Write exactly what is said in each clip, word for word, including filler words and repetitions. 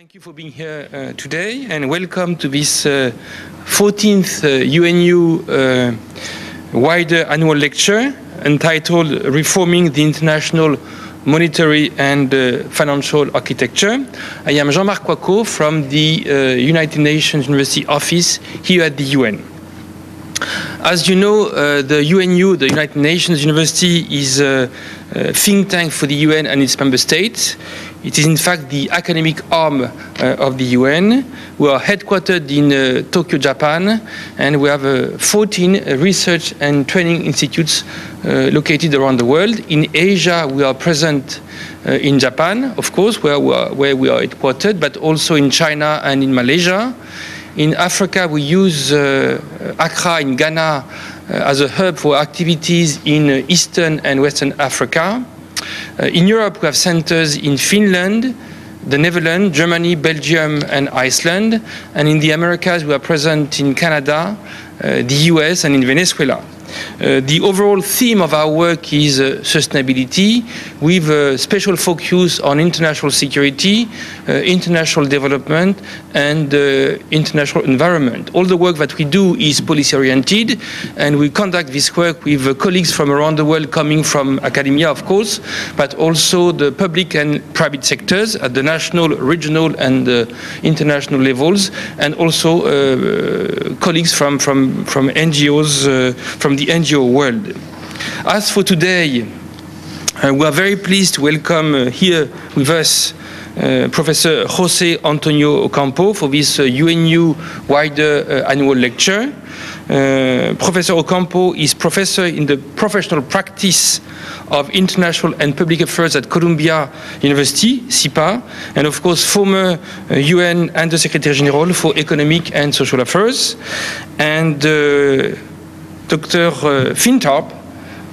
Thank you for being here uh, today, and welcome to this uh, fourteenth uh, U N U uh, WIDER annual lecture entitled Reforming the International Monetary and uh, Financial Architecture. I am Jean-Marc Cuoco from the uh, United Nations University Office here at the U N. As you know, uh, the U N U, the United Nations University, is a, a think tank for the U N and its member states. It is in fact the academic arm uh, of the U N. We are headquartered in uh, Tokyo, Japan, and we have uh, fourteen research and training institutes uh, located around the world. In Asia, we are present uh, in Japan, of course, where we, are, where we are headquartered, but also in China and in Malaysia. In Africa, we use uh, Accra in Ghana uh, as a hub for activities in uh, Eastern and Western Africa. Uh, in Europe, we have centers in Finland, the Netherlands, Germany, Belgium, and Iceland. And in the Americas, we are present in Canada, uh, the U S, and in Venezuela. Uh, the overall theme of our work is uh, sustainability, with a uh, special focus on international security, uh, international development, and uh, international environment. All the work that we do is policy-oriented, and we conduct this work with uh, colleagues from around the world, coming from academia, of course, but also the public and private sectors at the national, regional, and uh, international levels, and also uh, uh, colleagues from, from, from N G Os, uh, from the N G O world. As for today, uh, we are very pleased to welcome uh, here with us uh, Professor José Antonio Ocampo for this uh, U N U WIDER uh, annual lecture. Uh, Professor Ocampo is professor in the professional practice of international and public affairs at Columbia University SIPA, and of course former uh, U N Undersecretary General for Economic and Social Affairs. And uh, Doctor Uh, Finn Tarp,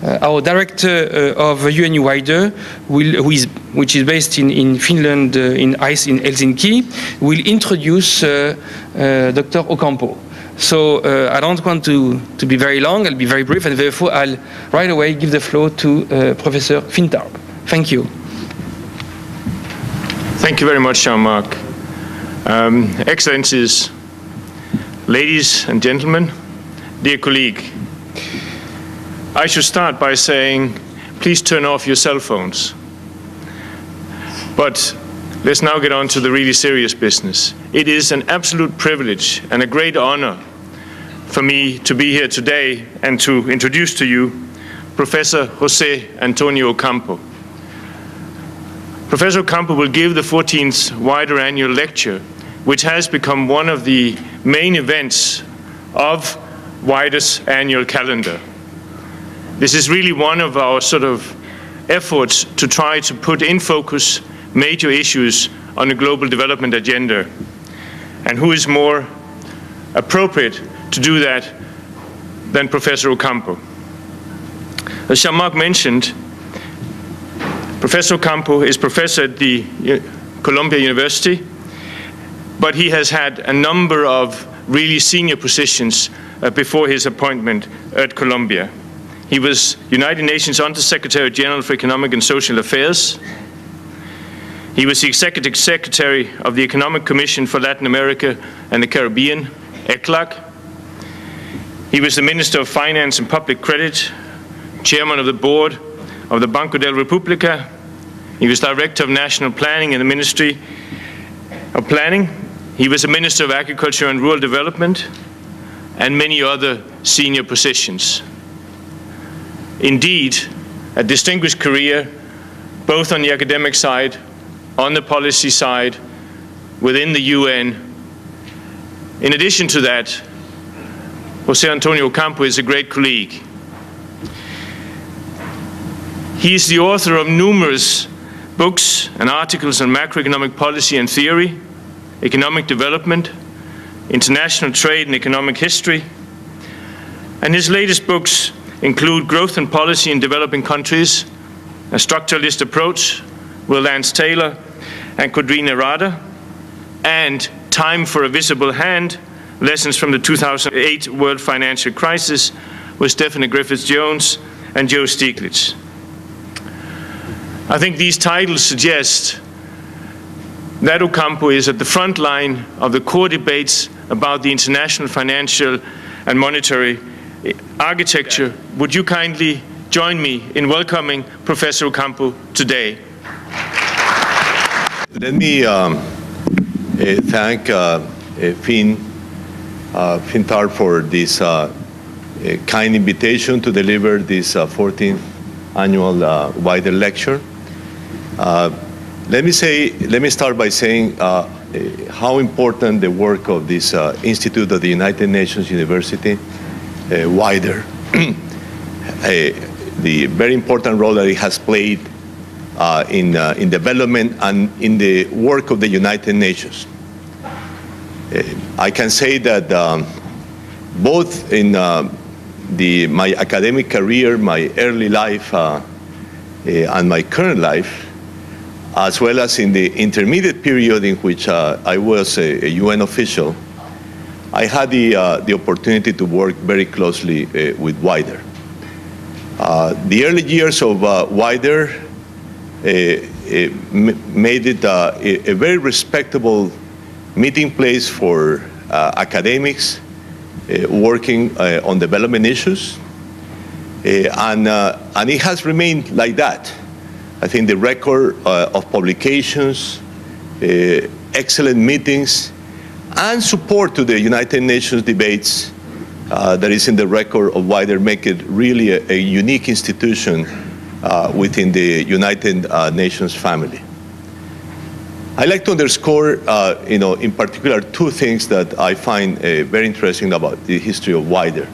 uh, our director uh, of U N U WIDER, will, who is, which is based in, in Finland, uh, in ICE in Helsinki, will introduce uh, uh, Doctor Ocampo. So uh, I don't want to, to be very long, I'll be very brief, and therefore I'll right away give the floor to uh, Professor Finn Tarp. Thank you. Thank you very much, Jean-Marc. Um, Excellencies, ladies and gentlemen, dear colleague, I should start by saying, please turn off your cell phones. But let's now get on to the really serious business. It is an absolute privilege and a great honor for me to be here today and to introduce to you Professor José Antonio Ocampo. Professor Ocampo will give the fourteenth WIDER annual lecture, which has become one of the main events of WIDER's annual calendar. This is really one of our sort of efforts to try to put in focus major issues on the global development agenda. And who is more appropriate to do that than Professor Ocampo? As Jean-Marc mentioned, Professor Ocampo is professor at the Columbia University, but he has had a number of really senior positions uh, before his appointment at Columbia. He was United Nations Undersecretary General for Economic and Social Affairs. He was the Executive Secretary of the Economic Commission for Latin America and the Caribbean, ECLAC. He was the Minister of Finance and Public Credit, Chairman of the Board of the Banco del República. He was Director of National Planning in the Ministry of Planning. He was a Minister of Agriculture and Rural Development, and many other senior positions. Indeed, a distinguished career, both on the academic side, on the policy side, within the U N. In addition to that, José Antonio Ocampo is a great colleague. He is the author of numerous books and articles on macroeconomic policy and theory, economic development, international trade and economic history. And his latest books include Growth and Policy in Developing Countries, A Structuralist Approach with Lance Taylor and Kudrina Rada, and Time for a Visible Hand, Lessons from the two thousand eight World Financial Crisis with Stephanie Griffiths-Jones and Joe Stieglitz. I think these titles suggest that Ocampo is at the front line of the core debates about the international financial and monetary architecture. Would you kindly join me in welcoming Professor Ocampo today? Let me um, uh, thank uh, uh, Finn, uh, Finn Tarp for this uh, uh, kind invitation to deliver this uh, fourteenth annual uh, WIDER lecture. Uh, Let me say, let me start by saying uh, how important the work of this uh, Institute of the United Nations University, uh, WIDER, uh, the very important role that it has played uh, in, uh, in development and in the work of the United Nations. Uh, I can say that um, both in uh, the, my academic career, my early life, uh, uh, and my current life, as well as in the intermediate period in which uh, I was a, a U N official, I had the, uh, the opportunity to work very closely uh, with WIDER. Uh, the early years of uh, WIDER uh, it made it uh, a, a very respectable meeting place for uh, academics uh, working uh, on development issues, uh, and, uh, and it has remained like that. I think the record uh, of publications, uh, excellent meetings, and support to the United Nations debates uh, that is in the record of WIDER make it really a, a unique institution uh, within the United uh, Nations family. I'd like to underscore, uh, you know, in particular, two things that I find uh, very interesting about the history of WIDER.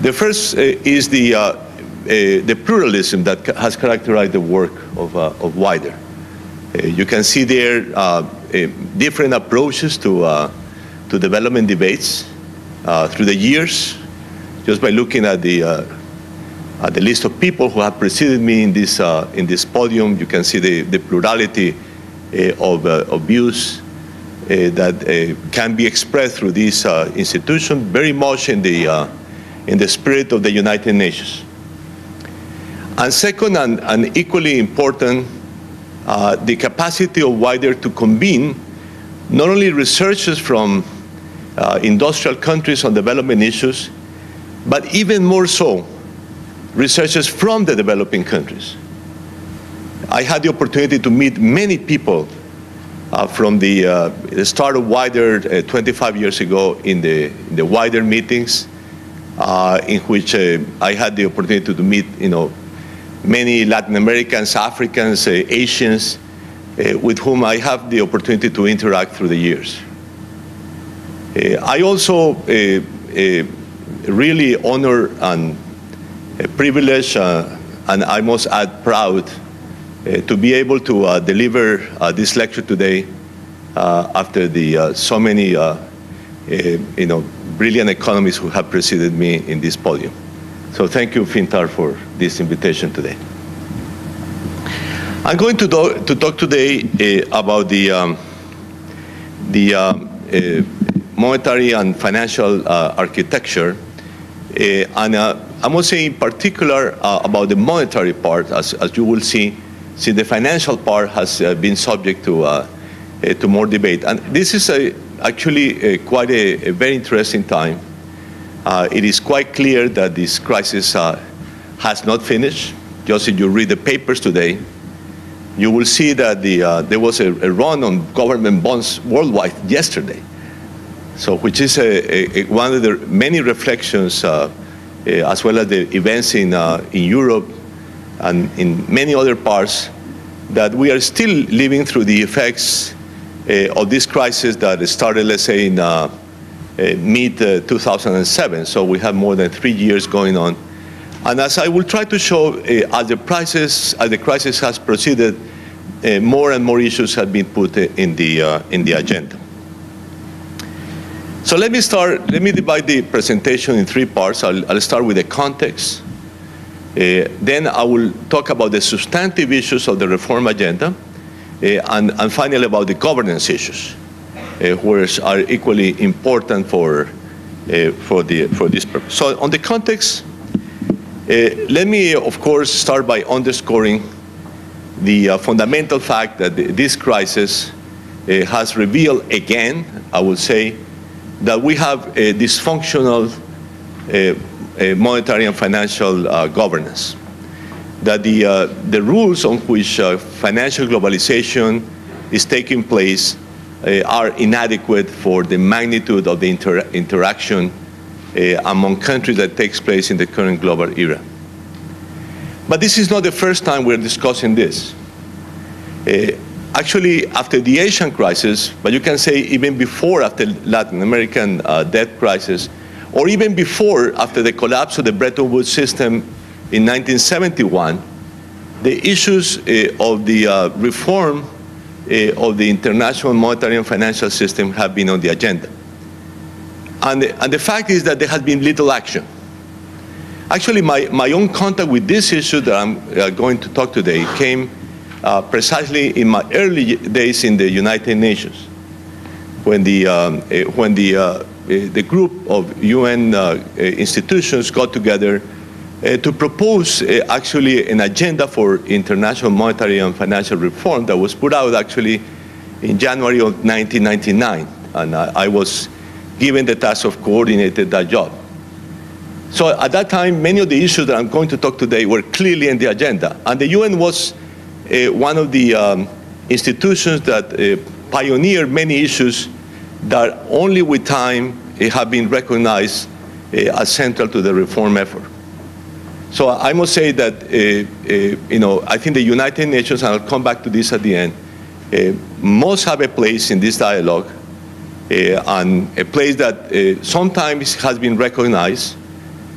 The first uh, is the uh, Uh, the pluralism that ca has characterized the work of, uh, of WIDER. Uh, you can see there uh, uh, different approaches to, uh, to development debates uh, through the years, just by looking at the, uh, at the list of people who have preceded me in this, uh, in this podium. You can see the, the plurality uh, of, uh, of views uh, that uh, can be expressed through this uh, institution, very much in the, uh, in the spirit of the United Nations. And second, and, and equally important, uh, the capacity of WIDER to convene not only researchers from uh, industrial countries on development issues, but even more so, researchers from the developing countries. I had the opportunity to meet many people uh, from the, uh, the start of WIDER uh, twenty-five years ago in the, in the WIDER meetings, uh, in which uh, I had the opportunity to meet, you know, many Latin Americans, Africans, uh, Asians, uh, with whom I have the opportunity to interact through the years. Uh, I also uh, uh, really honor and uh, privilege, uh, and I must add proud, uh, to be able to uh, deliver uh, this lecture today uh, after the uh, so many, uh, uh, you know, brilliant economists who have preceded me in this podium. So thank you, Finn Tarp, for this invitation today. I'm going to, do, to talk today uh, about the, um, the uh, uh, monetary and financial uh, architecture, uh, and uh, I must say in particular uh, about the monetary part, as, as you will see, since the financial part has uh, been subject to, uh, uh, to more debate. And this is a, actually a, quite a, a very interesting time. Uh, it is quite clear that this crisis uh, has not finished. Just if you read the papers today, you will see that the, uh, there was a, a run on government bonds worldwide yesterday, so which is a, a, one of the many reflections, uh, uh, as well as the events in, uh, in Europe and in many other parts, that we are still living through the effects uh, of this crisis that started, let's say, in uh, Uh, mid two thousand seven, uh, so we have more than three years going on. And as I will try to show, uh, as, the prices, as the crisis has proceeded, uh, more and more issues have been put uh, in, the, uh, in the agenda. So let me start, let me divide the presentation in three parts. I'll, I'll start with the context. Uh, then I will talk about the substantive issues of the reform agenda, uh, and, and finally about the governance issues, Uh, which are equally important for, uh, for, the, for this purpose. So on the context, uh, let me, of course, start by underscoring the uh, fundamental fact that the, this crisis uh, has revealed again, I would say, that we have a dysfunctional uh, uh, monetary and financial uh, governance. That the, uh, the rules on which uh, financial globalization is taking place uh, are inadequate for the magnitude of the inter interaction uh, among countries that takes place in the current global era. But this is not the first time we're discussing this. Uh, actually, after the Asian crisis, but you can say even before, after Latin American uh, debt crisis, or even before, after the collapse of the Bretton Woods system in nineteen seventy-one, the issues uh, of the uh, reform uh, of the international monetary and financial system have been on the agenda. And the, and the fact is that there has been little action. Actually, my, my own contact with this issue that I'm uh, going to talk today came uh, precisely in my early days in the United Nations, when the, um, uh, when the, uh, uh, the group of U N uh, uh, institutions got together uh, to propose uh, actually an agenda for international monetary and financial reform that was put out actually in January of nineteen ninety-nine. And uh, I was given the task of coordinating that job. So at that time, many of the issues that I'm going to talk today were clearly in the agenda. And the U N was uh, one of the um, institutions that uh, pioneered many issues that only with time uh, have been recognized uh, as central to the reform effort. So I must say that, uh, uh, you know, I think the United Nations, and I'll come back to this at the end, uh, must have a place in this dialogue, uh, and a place that uh, sometimes has been recognized.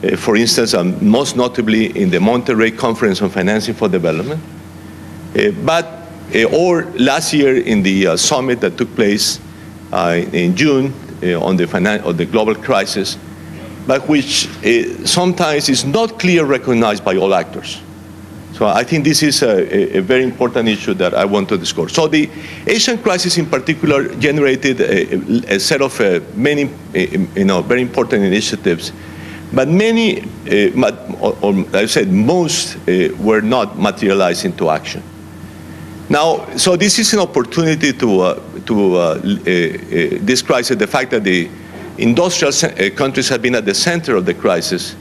Uh, for instance, and um, most notably in the Monterey Conference on Financing for Development, uh, but, uh, or last year in the uh, summit that took place uh, in June uh, on, the finan on the global crisis, but which uh, sometimes is not clearly recognized by all actors. So I think this is a, a very important issue that I want to discuss. So the Asian crisis in particular generated a, a set of uh, many uh, you know, very important initiatives. But many, uh, or, or I said most, uh, were not materialized into action. Now, so this is an opportunity to, uh, to uh, uh, uh, this crisis, the fact that the industrial uh, countries have been at the center of the crisis,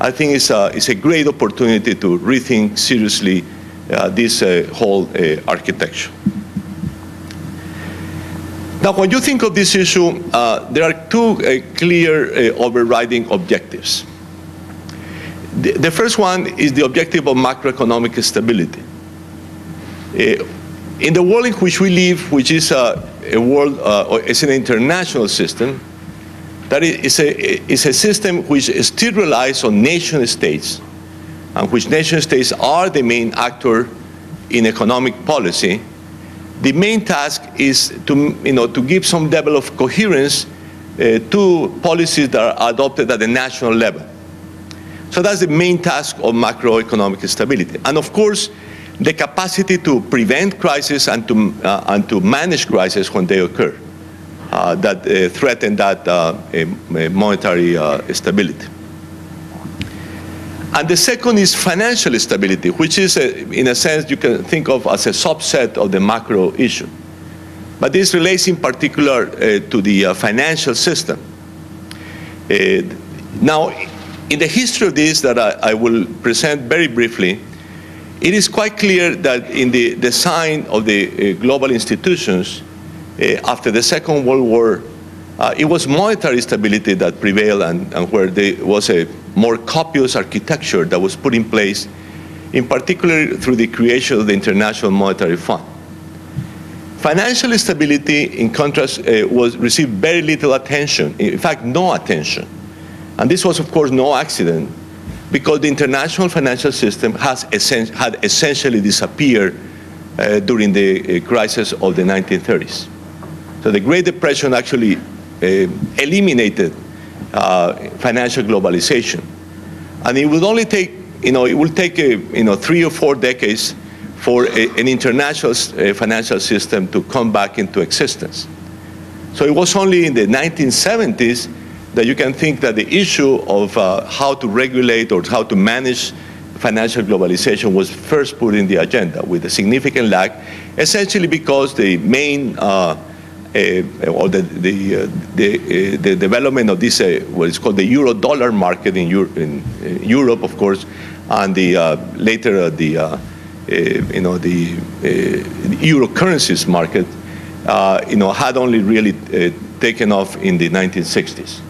I think it's a, it's a great opportunity to rethink seriously uh, this uh, whole uh, architecture. Now, when you think of this issue, uh, there are two uh, clear uh, overriding objectives. The, the first one is the objective of macroeconomic stability. Uh, in the world in which we live, which is a, a world, uh, it's an international system, that is a, is a system which still relies on nation states, and which nation states are the main actor in economic policy. The main task is to, you know, to give some level of coherence uh, to policies that are adopted at the national level. So that's the main task of macroeconomic stability. And of course, the capacity to prevent crises and to, uh, and to manage crises when they occur uh, that uh, threaten that uh, monetary uh, stability. And the second is financial stability, which is, a, in a sense, you can think of as a subset of the macro issue. But this relates in particular uh, to the uh, financial system. Uh, now, in the history of this that I, I will present very briefly, it is quite clear that in the design of the uh, global institutions, uh, after the Second World War, Uh, it was monetary stability that prevailed, and, and where there was a more copious architecture that was put in place, in particular through the creation of the International Monetary Fund. Financial stability, in contrast, uh, was received very little attention, in fact, no attention. And this was, of course, no accident, because the international financial system has essen- had essentially disappeared uh, during the uh, crisis of the nineteen thirties. So the Great Depression actually Uh, eliminated uh, financial globalization, and it would only take, you know, it will take a, you know, three or four decades for a, an international uh, financial system to come back into existence. So it was only in the nineteen seventies that you can think that the issue of uh, how to regulate or how to manage financial globalization was first put in the agenda with a significant lag, essentially because the main uh, uh, or the the, uh, the, uh, the development of this uh, what is called the euro dollar market in, Euro in uh, Europe, of course, and the uh, later uh, the uh, uh, you know the, uh, the euro currencies market, uh, you know, had only really uh, taken off in the nineteen sixties.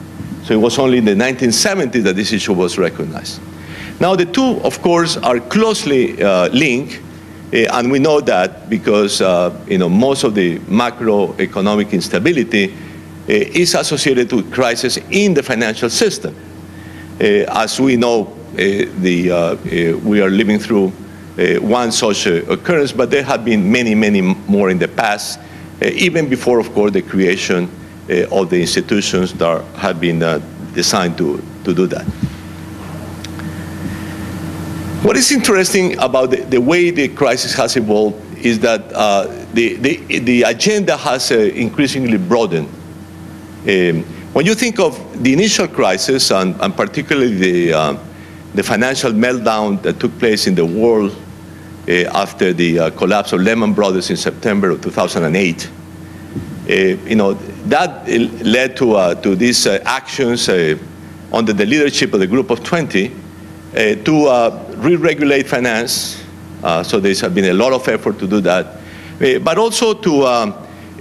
So it was only in the nineteen seventies that this issue was recognized. Now the two, of course, are closely uh, linked. Uh, and we know that because uh, you know, most of the macroeconomic instability uh, is associated with crisis in the financial system. Uh, as we know, uh, the, uh, uh, we are living through uh, one such uh, occurrence, but there have been many, many more in the past, uh, even before, of course, the creation uh, of the institutions that are, have been uh, designed to, to do that. What is interesting about the, the way the crisis has evolved is that uh, the, the, the agenda has uh, increasingly broadened. Um, when you think of the initial crisis, and, and particularly the, uh, the financial meltdown that took place in the world uh, after the uh, collapse of Lehman Brothers in September of two thousand eight, uh, you know, that led to, uh, to these uh, actions uh, under the leadership of the Group of twenty, Uh, to uh, re-regulate finance, uh, so there's been a lot of effort to do that, uh, but also to, um,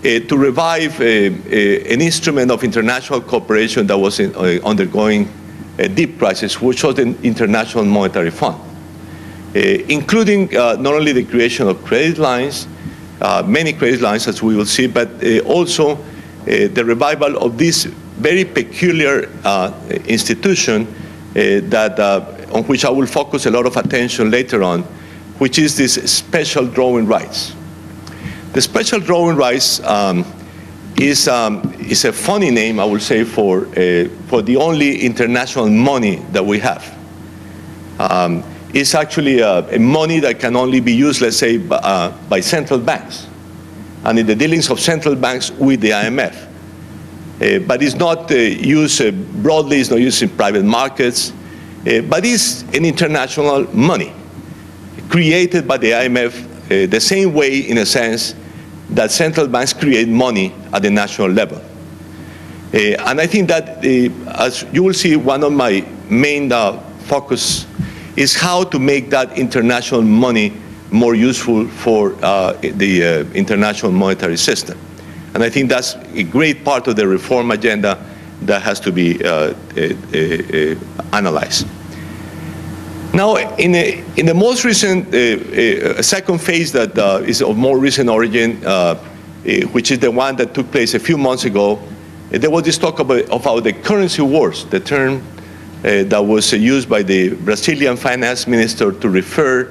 uh, to revive a, a, an instrument of international cooperation that was in, uh, undergoing a deep crisis, which was the International Monetary Fund, uh, including uh, not only the creation of credit lines, uh, many credit lines as we will see, but uh, also uh, the revival of this very peculiar uh, institution uh, that uh, on which I will focus a lot of attention later on, which is this special drawing rights. The special drawing rights um, is, um, is a funny name, I would say, for, uh, for the only international money that we have. Um, it's actually a, a money that can only be used, let's say, by, uh, by central banks, and in the dealings of central banks with the I M F. Uh, but it's not uh, used uh, broadly, it's not used in private markets, Uh, but it's an international money created by the I M F uh, the same way, in a sense, that central banks create money at the national level. Uh, and I think that, uh, as you will see, one of my main uh, focus is how to make that international money more useful for uh, the uh, international monetary system. And I think that's a great part of the reform agenda that has to be uh, uh, uh, analyzed. Now, in, a, in the most recent, uh, uh, second phase that uh, is of more recent origin, uh, uh, which is the one that took place a few months ago, uh, there was this talk about, about the currency wars, the term uh, that was uh, used by the Brazilian finance minister to refer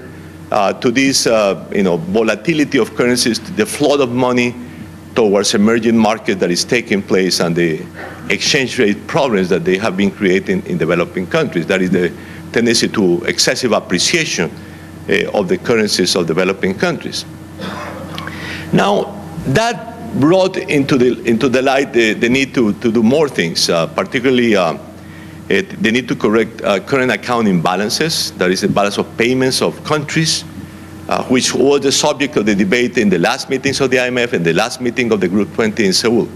uh, to this uh, you know, volatility of currencies, to the flood of money towards emerging markets that is taking place and the exchange rate problems that they have been creating in developing countries. That is the tendency to excessive appreciation uh, of the currencies of developing countries. Now, that brought into the, into the light the, the need to, to do more things, uh, particularly uh, it, the need to correct uh, current account imbalances, that is the balance of payments of countries, Uh, which was the subject of the debate in the last meetings of the I M F and the last meeting of the Group twenty in Seoul.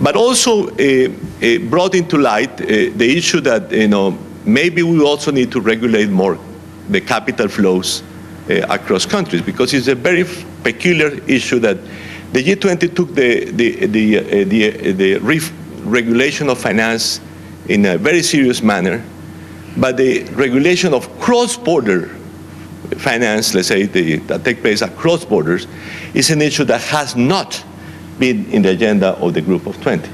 But also uh, uh, brought into light uh, the issue that, you know, maybe we also need to regulate more the capital flows uh, across countries, because it's a very peculiar issue that the G twenty took the, the, the, uh, the, uh, the re-regulation of finance in a very serious manner, but the regulation of cross-border finance, let's say, the, that take place across borders, is an issue that has not been in the agenda of the Group of twenty.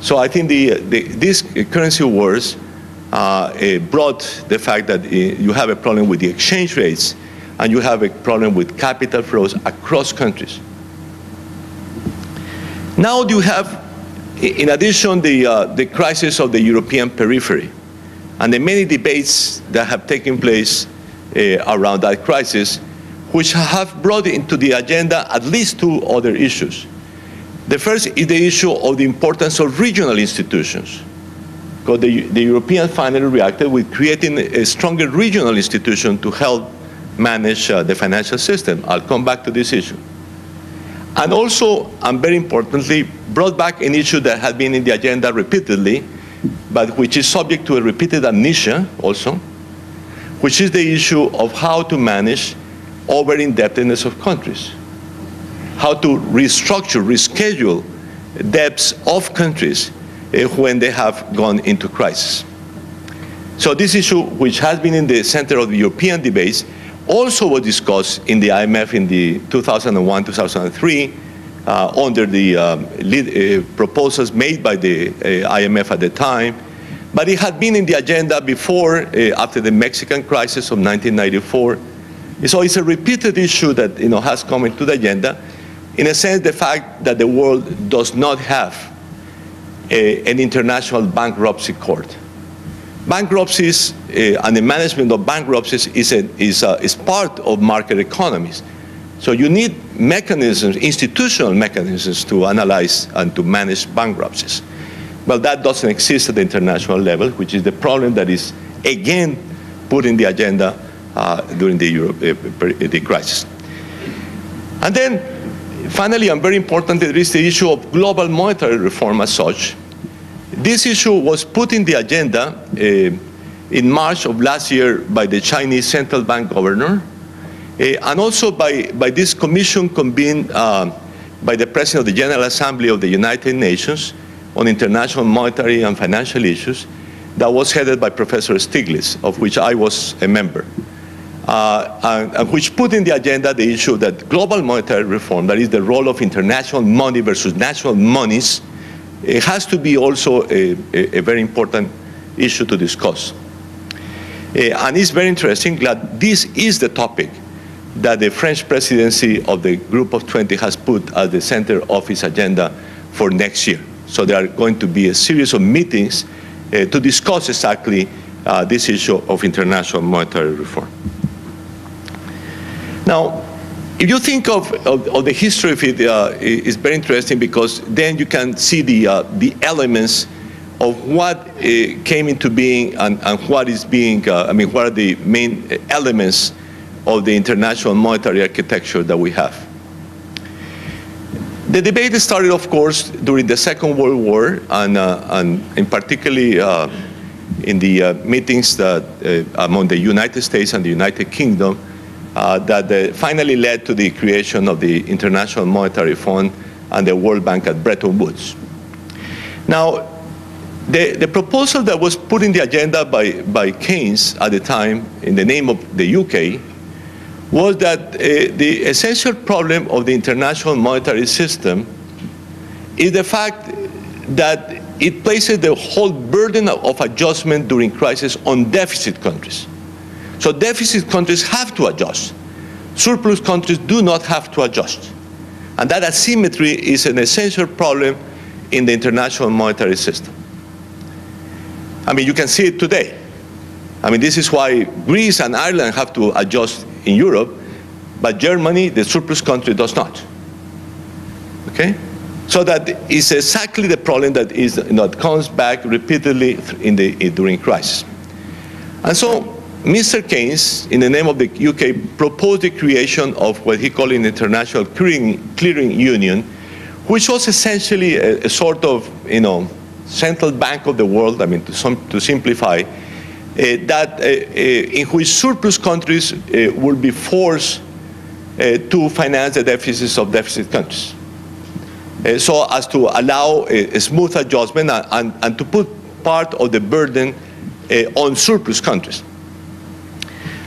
So I think the, the, these currency wars uh, brought the fact that uh, you have a problem with the exchange rates and you have a problem with capital flows across countries. Now you have, in addition, the, uh, the crisis of the European periphery and the many debates that have taken place Uh, around that crisis, which have brought into the agenda at least two other issues. The first is the issue of the importance of regional institutions, because the, the Europeans finally reacted with creating a stronger regional institution to help manage uh, the financial system. I'll come back to this issue. And also, and very importantly, brought back an issue that had been in the agenda repeatedly, but which is subject to a repeated amnesia also, which is the issue of how to manage over-indebtedness of countries, how to restructure, reschedule debts of countries uh, when they have gone into crisis. So this issue, which has been in the center of the European debates, also was discussed in the I M F in the two thousand one to two thousand three uh, under the um, lead, uh, proposals made by the uh, I M F at the time. But it had been in the agenda before, uh, after the Mexican crisis of nineteen ninety-four. So it's a repeated issue that you know, has come into the agenda. In a sense, the fact that the world does not have a, an international bankruptcy court. Bankruptcies uh, and the management of bankruptcies is, a, is, a, is part of market economies. So you need mechanisms, institutional mechanisms, to analyze and to manage bankruptcies. Well, that doesn't exist at the international level, which is the problem that is, again, put in the agenda uh, during the, Europe, uh, the crisis. And then, finally, and very importantly, there is the issue of global monetary reform as such. This issue was put in the agenda uh, in March of last year by the Chinese central bank governor, uh, and also by, by this commission convened uh, by the President of the General Assembly of the United Nations on international monetary and financial issues that was headed by Professor Stiglitz, of which I was a member, uh, and, and which put in the agenda the issue that global monetary reform, that is the role of international money versus national monies, it has to be also a, a, a very important issue to discuss. Uh, and it's very interesting that this is the topic that the French presidency of the Group of twenty has put at the center of its agenda for next year. So there are going to be a series of meetings uh, to discuss exactly uh, this issue of international monetary reform. Now, if you think of, of, of the history of it, uh, it's very interesting because then you can see the, uh, the elements of what uh, came into being and, and what is being, uh, I mean, what are the main elements of the international monetary architecture that we have. The debate started, of course, during the Second World War and, uh, and in particularly uh, in the uh, meetings that, uh, among the United States and the United Kingdom Uh, that uh, finally led to the creation of the International Monetary Fund and the World Bank at Bretton Woods. Now, the, the proposal that was put in the agenda by, by Keynes at the time, in the name of the U K, was that uh, the essential problem of the international monetary system is the fact that it places the whole burden of adjustment during crisis on deficit countries. So deficit countries have to adjust. Surplus countries do not have to adjust. And that asymmetry is an essential problem in the international monetary system. I mean, you can see it today. I mean, this is why Greece and Ireland have to adjust in Europe, but Germany, the surplus country, does not. Okay? So that is exactly the problem that, is, that comes back repeatedly in the, during crisis. And so, Mister Keynes, in the name of the U K, proposed the creation of what he called an international clearing, clearing union, which was essentially a, a sort of, you know, central bank of the world, I mean, to, some, to simplify, uh, that, uh, uh, in which surplus countries uh, would be forced uh, to finance the deficits of deficit countries, uh, so as to allow a, a smooth adjustment and, and, and to put part of the burden uh, on surplus countries.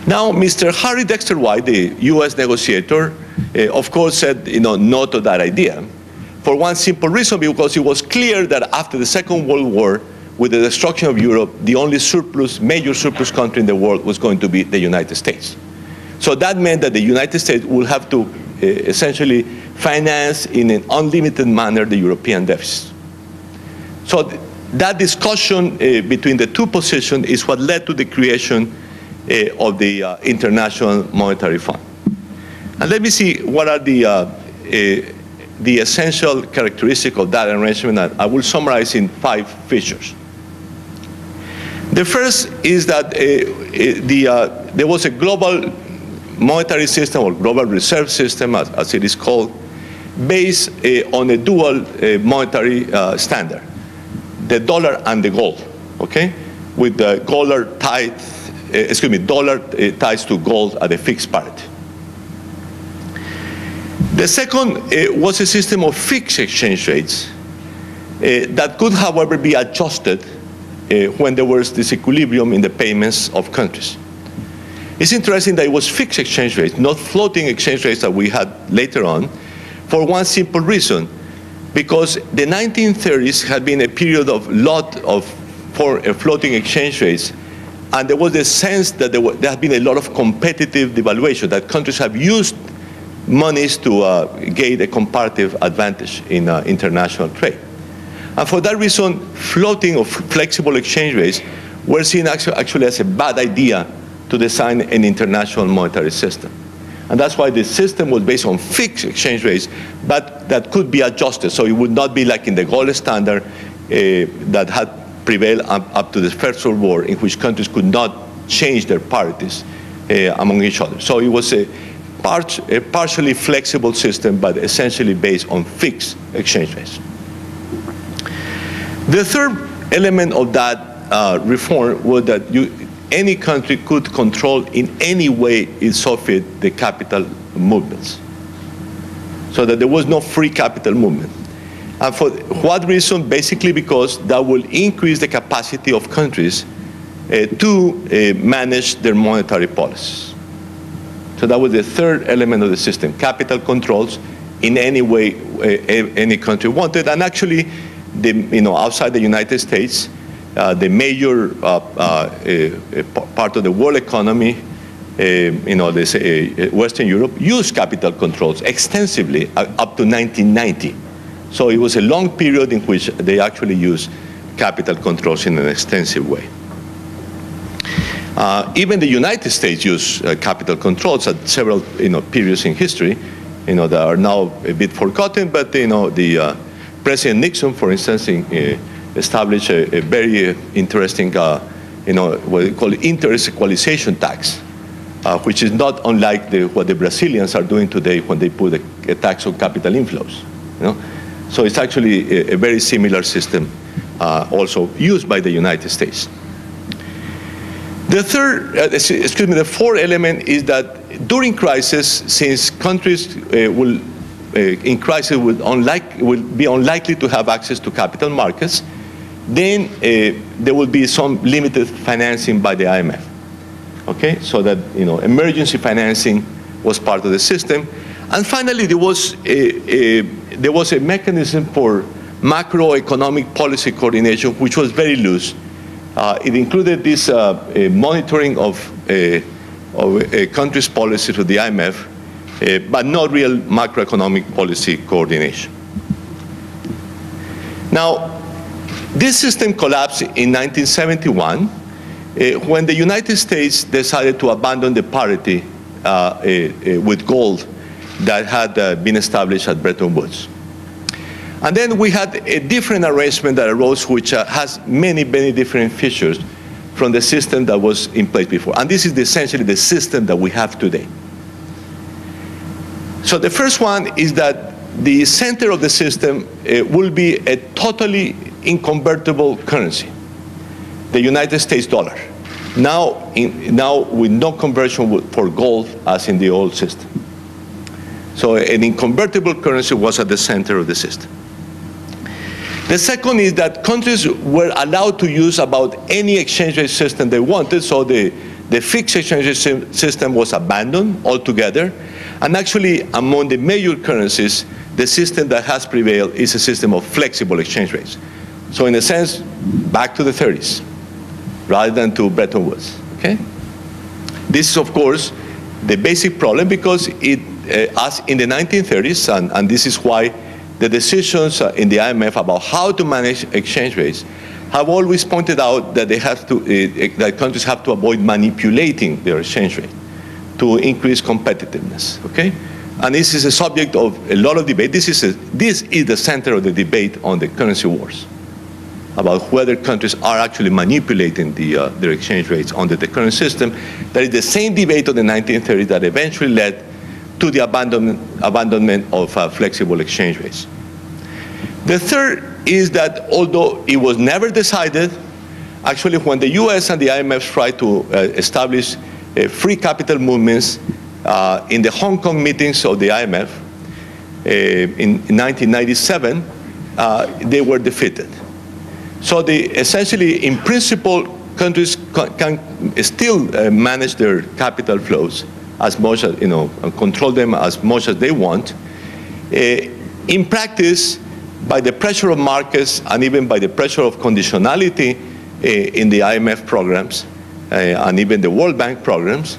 Now, Mister Harry Dexter White, the U S negotiator, uh, of course said, you know, no to that idea, for one simple reason, because it was clear that after the Second World War, with the destruction of Europe, the only surplus, major surplus country in the world was going to be the United States. So that meant that the United States would have to uh, essentially finance in an unlimited manner the European deficit. So th that discussion uh, between the two positions is what led to the creation Uh, of the uh, International Monetary Fund. And let me see what are the, uh, uh, the essential characteristics of that arrangement that I will summarize in five features. The first is that uh, uh, the, uh, there was a global monetary system or global reserve system, as, as it is called, based uh, on a dual uh, monetary uh, standard, the dollar and the gold, okay? With the dollar tied, uh, excuse me, dollar uh, ties to gold at a fixed parity. The second uh, was a system of fixed exchange rates uh, that could, however, be adjusted uh, when there was disequilibrium in the payments of countries. It's interesting that it was fixed exchange rates, not floating exchange rates that we had later on, for one simple reason, because the nineteen thirties had been a period of lot of for floating exchange rates, and there was a sense that there, were, there had been a lot of competitive devaluation, that countries have used monies to uh, gain a comparative advantage in uh, international trade. And for that reason, floating or flexible exchange rates were seen actually, actually as a bad idea to design an international monetary system. And that's why the system was based on fixed exchange rates, but that could be adjusted. So it would not be like in the gold standard uh, that had prevailed up, up to the First World War, in which countries could not change their parities uh, among each other. So it was a, part, a partially flexible system, but essentially based on fixed exchange rates. The third element of that uh, reform was that you, any country could control in any way it saw fit the capital movements, so that there was no free capital movement. And for what reason? Basically because that will increase the capacity of countries uh, to uh, manage their monetary policies. So that was the third element of the system, capital controls in any way uh, any country wanted. And actually, the, you know, outside the United States, Uh, the major uh, uh, uh, part of the world economy, uh, you know, this, uh, Western Europe, used capital controls extensively uh, up to nineteen ninety. So it was a long period in which they actually used capital controls in an extensive way. Uh, even the United States used uh, capital controls at several, you know, periods in history, you know, that are now a bit forgotten. But, you know, the uh, President Nixon, for instance, in, uh, established a, a very interesting, uh, you know, what they call interest equalization tax, uh, which is not unlike the, what the Brazilians are doing today when they put a, a tax on capital inflows. You know? So it's actually a, a very similar system uh, also used by the United States. The third, uh, excuse me, the fourth element is that during crisis, since countries uh, will, uh, in crisis would unlike, will be unlikely to have access to capital markets, then uh, there will be some limited financing by the I M F, okay? So that, you know, emergency financing was part of the system. And finally, there was a, a, there was a mechanism for macroeconomic policy coordination, which was very loose. Uh, it included this uh, monitoring of, uh, of a country's policy to the I M F, uh, but not real macroeconomic policy coordination. Now, this system collapsed in nineteen seventy-one uh, when the United States decided to abandon the parity uh, uh, uh, with gold that had uh, been established at Bretton Woods. And then we had a different arrangement that arose, which uh, has many, many different features from the system that was in place before. And this is essentially the system that we have today. So the first one is that the center of the system uh, will be a totally inconvertible currency, the United States dollar, now, in, now with no conversion for gold as in the old system. So an inconvertible currency was at the center of the system. The second is that countries were allowed to use about any exchange rate system they wanted, so the, the fixed exchange rate system was abandoned altogether. And actually, among the major currencies, the system that has prevailed is a system of flexible exchange rates. So in a sense, back to the thirties, rather than to Bretton Woods, okay? This is, of course, the basic problem, because it, uh, as in the nineteen thirties, and, and this is why the decisions in the I M F about how to manage exchange rates have always pointed out that, they have to, uh, that countries have to avoid manipulating their exchange rate to increase competitiveness, okay? And this is a subject of a lot of debate. This is, a, this is the center of the debate on the currency wars, about whether countries are actually manipulating the, uh, their exchange rates under the current system. That is the same debate of the nineteen thirties that eventually led to the abandonment, abandonment of uh, flexible exchange rates. The third is that although it was never decided, actually when the U S and the I M F tried to uh, establish uh, free capital movements uh, in the Hong Kong meetings of the I M F uh, in, in nineteen ninety-seven, uh, they were defeated. So they essentially, in principle, countries can still uh, manage their capital flows as much as, you know, and control them as much as they want. Uh, in practice, by the pressure of markets and even by the pressure of conditionality uh, in the I M F programs uh, and even the World Bank programs,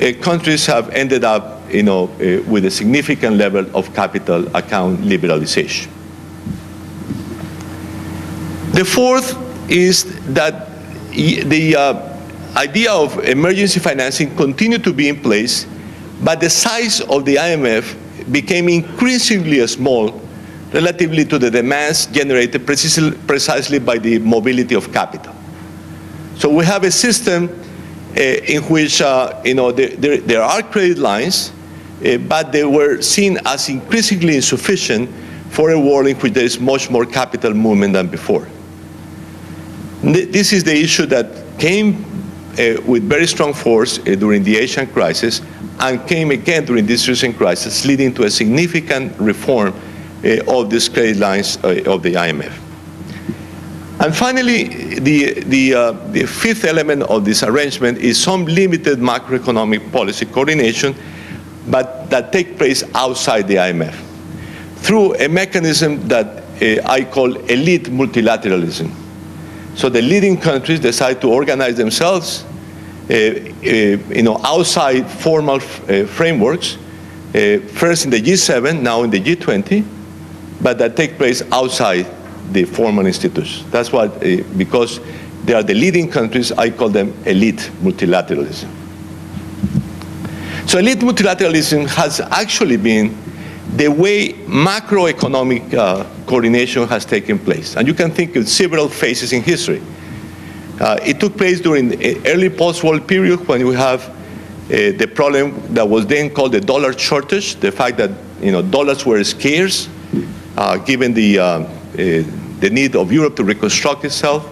uh, countries have ended up, you know, uh, with a significant level of capital account liberalization. The fourth is that the uh, idea of emergency financing continued to be in place, but the size of the I M F became increasingly small relatively to the demands generated precisely by the mobility of capital. So we have a system uh, in which uh, you know, there, there, there are credit lines, uh, but they were seen as increasingly insufficient for a world in which there is much more capital movement than before. This is the issue that came uh, with very strong force uh, during the Asian crisis and came again during this recent crisis, leading to a significant reform uh, of these credit lines uh, of the I M F. And finally, the, the, uh, the fifth element of this arrangement is some limited macroeconomic policy coordination, but that takes place outside the I M F through a mechanism that uh, I call elite multilateralism. So the leading countries decide to organize themselves uh, uh, you know, outside formal uh, frameworks, uh, first in the G seven, now in the G twenty, but that take place outside the formal institutions. That's why, uh, because they are the leading countries, I call them elite multilateralism. So elite multilateralism has actually been the way macroeconomic uh, coordination has taken place. And you can think of several phases in history. Uh, it took place during the early post-war period when we have uh, the problem that was then called the dollar shortage, the fact that, you know, dollars were scarce, uh, given the, uh, uh, the need of Europe to reconstruct itself,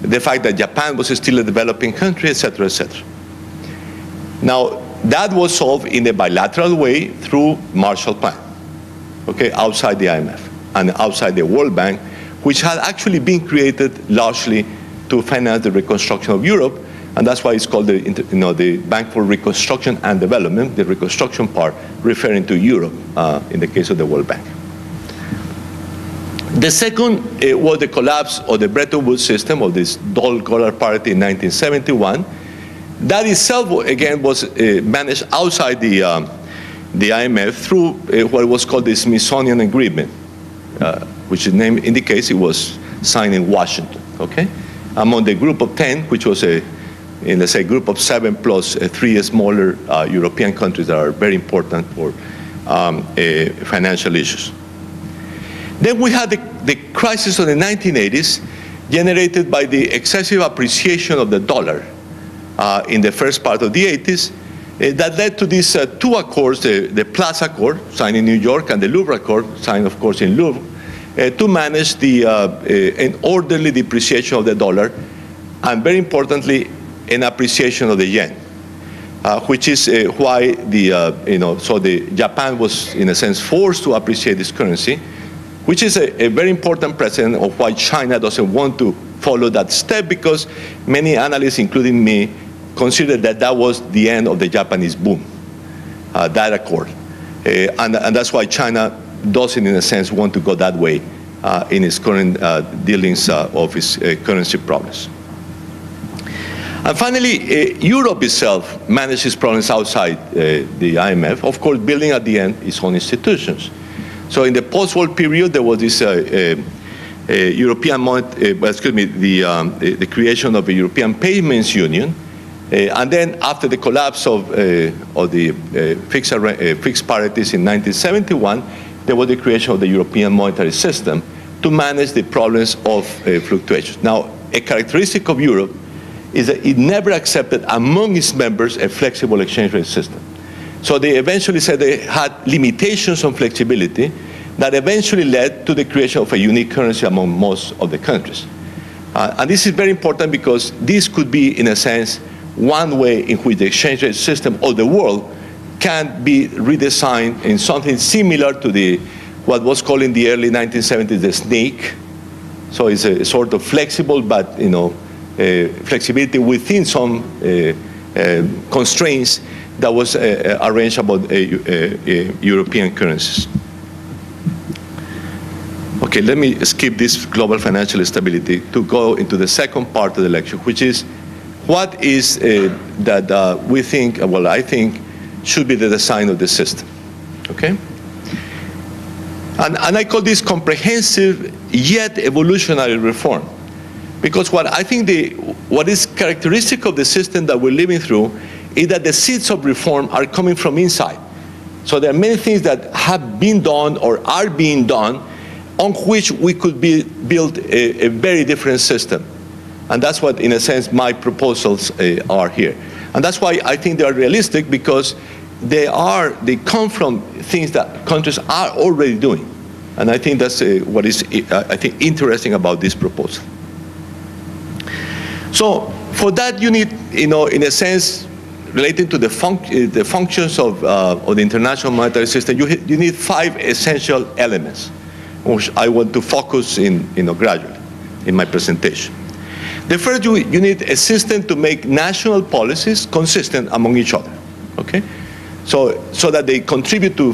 the fact that Japan was still a developing country, et cetera, et cetera. Now, that was solved in a bilateral way through Marshall Plan, okay, outside the I M F and outside the World Bank, which had actually been created largely to finance the reconstruction of Europe, and that's why it's called the, you know, the Bank for Reconstruction and Development, the reconstruction part referring to Europe uh, in the case of the World Bank. The second uh, was the collapse of the Bretton Woods system of this dollar parity in nineteen seventy-one. That itself, again, was uh, managed outside the, um, the I M F through uh, what was called the Smithsonian Agreement, uh, which the name indicates it was signed in Washington, okay? Among the group of ten, which was a, in, let's say, group of seven plus uh, three smaller uh, European countries that are very important for um, uh, financial issues. Then we had the, the crisis of the nineteen eighties generated by the excessive appreciation of the dollar. Uh, in the first part of the eighties, uh, that led to these uh, two accords, the, the Plaza Accord, signed in New York, and the Louvre Accord, signed, of course, in Louvre, uh, to manage the, uh, uh, an orderly depreciation of the dollar, and very importantly, an appreciation of the yen, uh, which is uh, why the, uh, you know, so the Japan was, in a sense, forced to appreciate this currency, which is a, a very important precedent of why China doesn't want to follow that step, because many analysts, including me, considered that that was the end of the Japanese boom, uh, that accord. Uh, and, and that's why China doesn't, in a sense, want to go that way uh, in its current uh, dealings uh, of its uh, currency problems. And finally, uh, Europe itself manages problems outside uh, the I M F, of course, building at the end its own institutions. So in the post-war period, there was this uh, uh, Uh, European, uh, excuse me, the, um, the, the creation of a European Payments Union, uh, and then after the collapse of, uh, of the uh, fixed, uh, fixed parities in nineteen seventy-one, there was the creation of the European Monetary System to manage the problems of uh, fluctuations. Now, a characteristic of Europe is that it never accepted among its members a flexible exchange rate system. So they eventually said they had limitations on flexibility that eventually led to the creation of a unique currency among most of the countries. Uh, and this is very important because this could be, in a sense, one way in which the exchange rate system of the world can be redesigned in something similar to the what was called in the early nineteen seventies the snake. So it's a sort of flexible, but you know, uh, flexibility within some uh, uh, constraints that was uh, arranged about uh, uh, European currencies. Okay, let me skip this global financial stability to go into the second part of the lecture, which is what is uh, that uh, we think, well, I think, should be the design of the system, okay? And, and I call this comprehensive yet evolutionary reform, because what I think the, what is characteristic of the system that we're living through is that the seeds of reform are coming from inside. So there are many things that have been done or are being done on which we could be, build a, a very different system. And that's what, in a sense, my proposals uh, are here. And that's why I think they are realistic, because they are, they come from things that countries are already doing. And I think that's uh, what is, uh, I think, interesting about this proposal. So for that you need, you know, in a sense, related to the, func the functions of, uh, of the international monetary system, you, you need five essential elements, which I want to focus in, you know, gradually in my presentation. The first, you, you need a system to make national policies consistent among each other, okay? So, so that they contribute to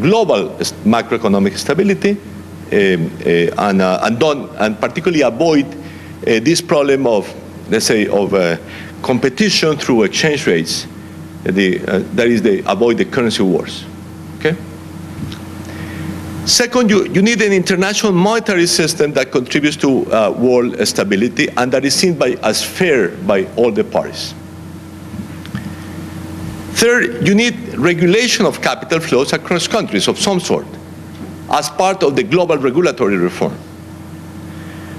global macroeconomic stability um, uh, and, uh, and, don't, and particularly avoid uh, this problem of, let's say, of uh, competition through exchange rates, the, uh, that is, they avoid the currency wars, okay? Second, you, you need an international monetary system that contributes to uh, world stability and that is seen by, as fair by all the parties. Third, you need regulation of capital flows across countries of some sort as part of the global regulatory reform.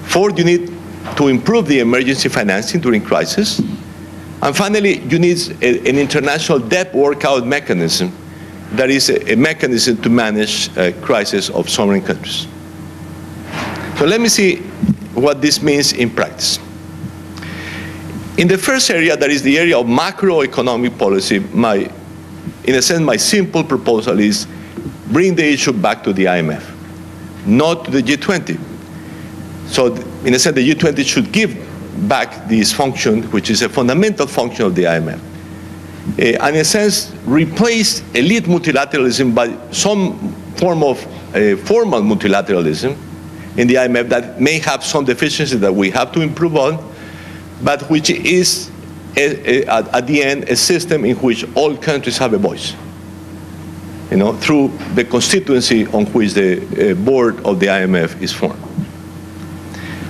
Fourth, you need to improve the emergency financing during crisis. And finally, you need a, an international debt workout mechanism that is a, a mechanism to manage a crisis of sovereign countries. So let me see what this means in practice. In the first area, that is the area of macroeconomic policy, my, in a sense, my simple proposal is bring the issue back to the I M F, not to the G twenty. So in a sense, the G twenty should give back this function, which is a fundamental function of the I M F. Uh, and in a sense, replace elite multilateralism by some form of uh, formal multilateralism in the I M F that may have some deficiencies that we have to improve on, but which is, a, a, at the end, a system in which all countries have a voice, you know, through the constituency on which the uh, board of the I M F is formed.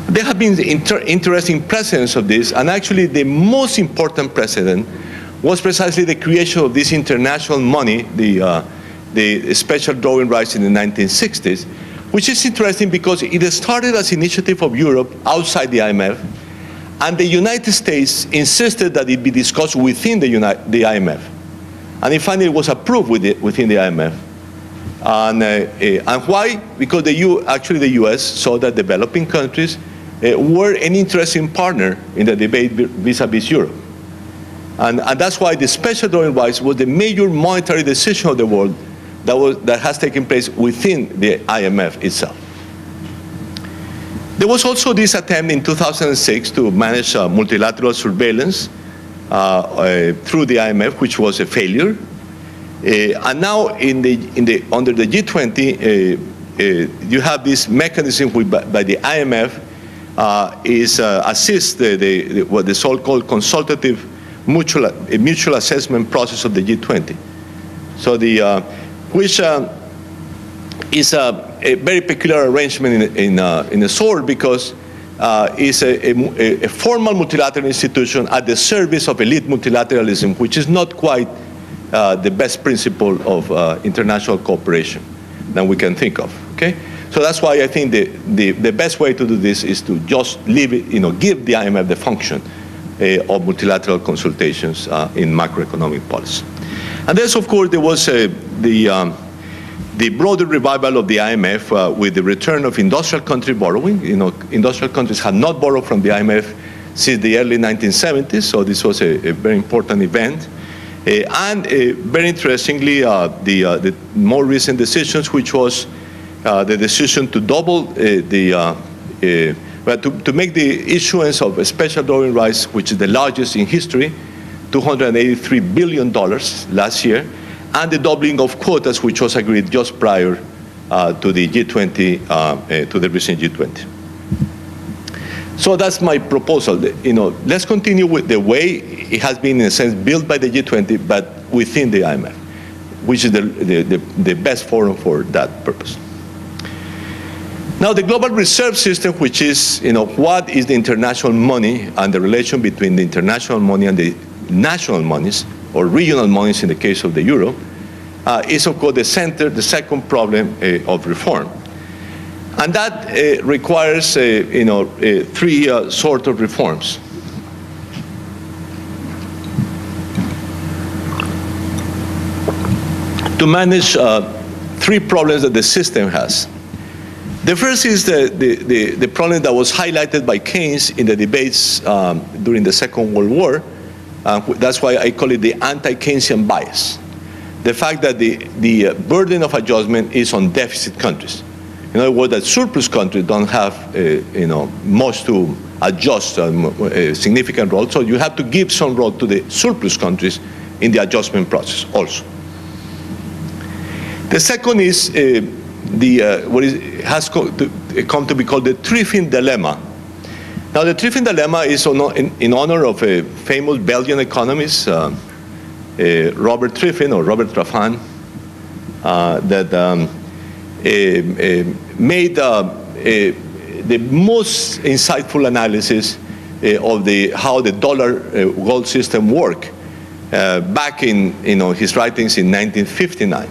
There have been inter interesting precedents of this, and actually the most important precedent was precisely the creation of this international money, the, uh, the special drawing rights in the nineteen sixties, which is interesting because it started as an initiative of Europe outside the I M F, and the United States insisted that it be discussed within the, the I M F. And it finally was approved with the, within the I M F. And, uh, uh, and why? Because the U, actually the U S saw that developing countries uh, were an interesting partner in the debate vis-a-vis Europe. And, and that's why the special drawing rights was the major monetary decision of the world that, was, that has taken place within the I M F itself. There was also this attempt in two thousand six to manage uh, multilateral surveillance uh, uh, through the I M F, which was a failure. Uh, and now in the, in the, under the G twenty, uh, uh, you have this mechanism which by, by the I M F uh, is uh, assist the, the, the, what the so-called consultative Mutual, a mutual assessment process of the G twenty. So the, uh, which uh, is a, a very peculiar arrangement in, in, uh, in a sort because uh, it's a, a, a formal multilateral institution at the service of elite multilateralism, which is not quite uh, the best principle of uh, international cooperation that we can think of, okay? So that's why I think the, the, the best way to do this is to just leave it, you know, give the I M F the function Uh, of multilateral consultations uh, in macroeconomic policy. And then, of course, there was uh, the, um, the broader revival of the I M F uh, with the return of industrial country borrowing. You know, industrial countries had not borrowed from the I M F since the early nineteen seventies, so this was a, a very important event. Uh, and uh, very interestingly, uh, the, uh, the more recent decisions, which was uh, the decision to double uh, the, uh, uh, well, to, to make the issuance of special drawing rights, which is the largest in history, two hundred eighty-three billion dollars last year, and the doubling of quotas, which was agreed just prior uh, to the G twenty, uh, uh, to the recent G twenty. So that's my proposal. You know, let's continue with the way it has been, in a sense, built by the G twenty, but within the I M F, which is the, the, the, the best forum for that purpose. Now, the global reserve system, which is, you know, what is the international money and the relation between the international money and the national monies, or regional monies in the case of the euro, uh, is, of course, the center, the second problem uh, of reform. And that uh, requires, uh, you know, uh, three uh, sort of reforms. To manage uh, three problems that the system has. The first is the, the, the, the problem that was highlighted by Keynes in the debates um, during the Second World War. Uh, that's why I call it the anti-Keynesian bias. The fact that the, the burden of adjustment is on deficit countries. In other words, that surplus countries don't have, uh, you know, much to adjust um, a significant role, so you have to give some role to the surplus countries in the adjustment process also. The second is, uh, the, uh, what is, has co to, uh, come to be called the Triffin dilemma. Now, the Triffin dilemma is on, in, in honor of a famous Belgian economist, uh, uh, Robert Triffin, or Robert Triffin, uh, that um, Uh, uh, made uh, uh, the most insightful analysis uh, of the, how the dollar uh, gold system worked uh, back in, you know, his writings in nineteen fifty-nine.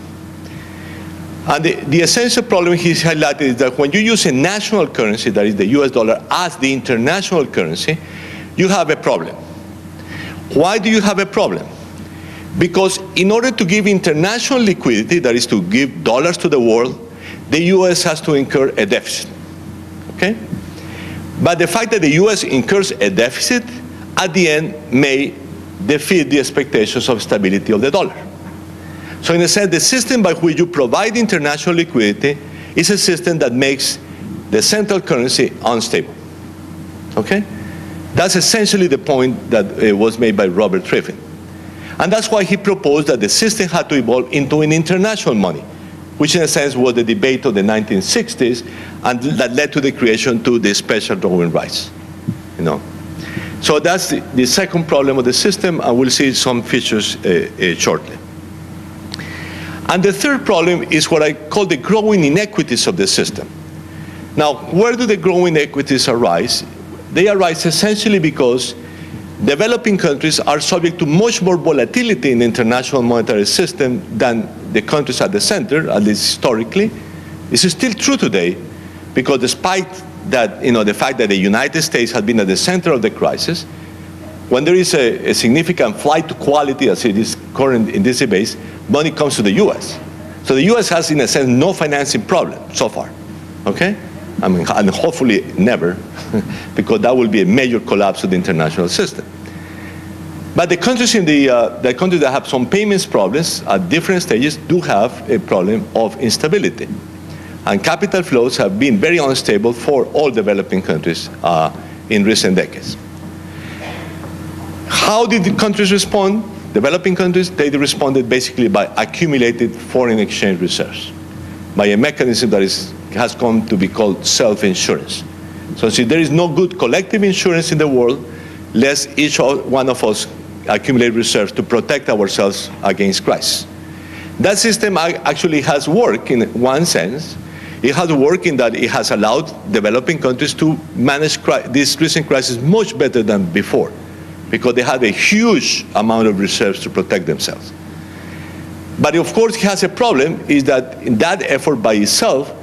And the, the essential problem he's highlighted is that when you use a national currency, that is the U S dollar, as the international currency, you have a problem. Why do you have a problem? Because in order to give international liquidity, that is to give dollars to the world, the U S has to incur a deficit, okay? But the fact that the U S incurs a deficit at the end may defeat the expectations of stability of the dollar. So in a sense, the system by which you provide international liquidity is a system that makes the central currency unstable, okay? That's essentially the point that uh, was made by Robert Triffin. And that's why he proposed that the system had to evolve into an international money, which in a sense was the debate of the nineteen sixties, and that led to the creation of the special drawing rights, you know. So that's the, the second problem of the system, and we'll see some features uh, uh, shortly. And the third problem is what I call the growing inequities of the system. Now, where do the growing inequities arise? They arise essentially because developing countries are subject to much more volatility in the international monetary system than the countries at the center, at least historically. This is still true today, because despite that, you know, the fact that the United States has been at the center of the crisis, when there is a, a significant flight to quality, as it is current in this debate, money comes to the U S. So the U S has, in a sense, no financing problem so far, okay? I mean, and hopefully never, because that will be a major collapse of the international system. But the countries in the, uh, the countries that have some payments problems at different stages do have a problem of instability. And capital flows have been very unstable for all developing countries uh, in recent decades. How did the countries respond? Developing countries, they responded basically by accumulated foreign exchange reserves, by a mechanism that is, has come to be called self-insurance. So since there is no good collective insurance in the world, lest each one of us accumulate reserves to protect ourselves against crisis. That system actually has worked in one sense. It has worked in that it has allowed developing countries to manage this recent crisis much better than before, because they had a huge amount of reserves to protect themselves. But of course, it has a problem, is that that effort by itself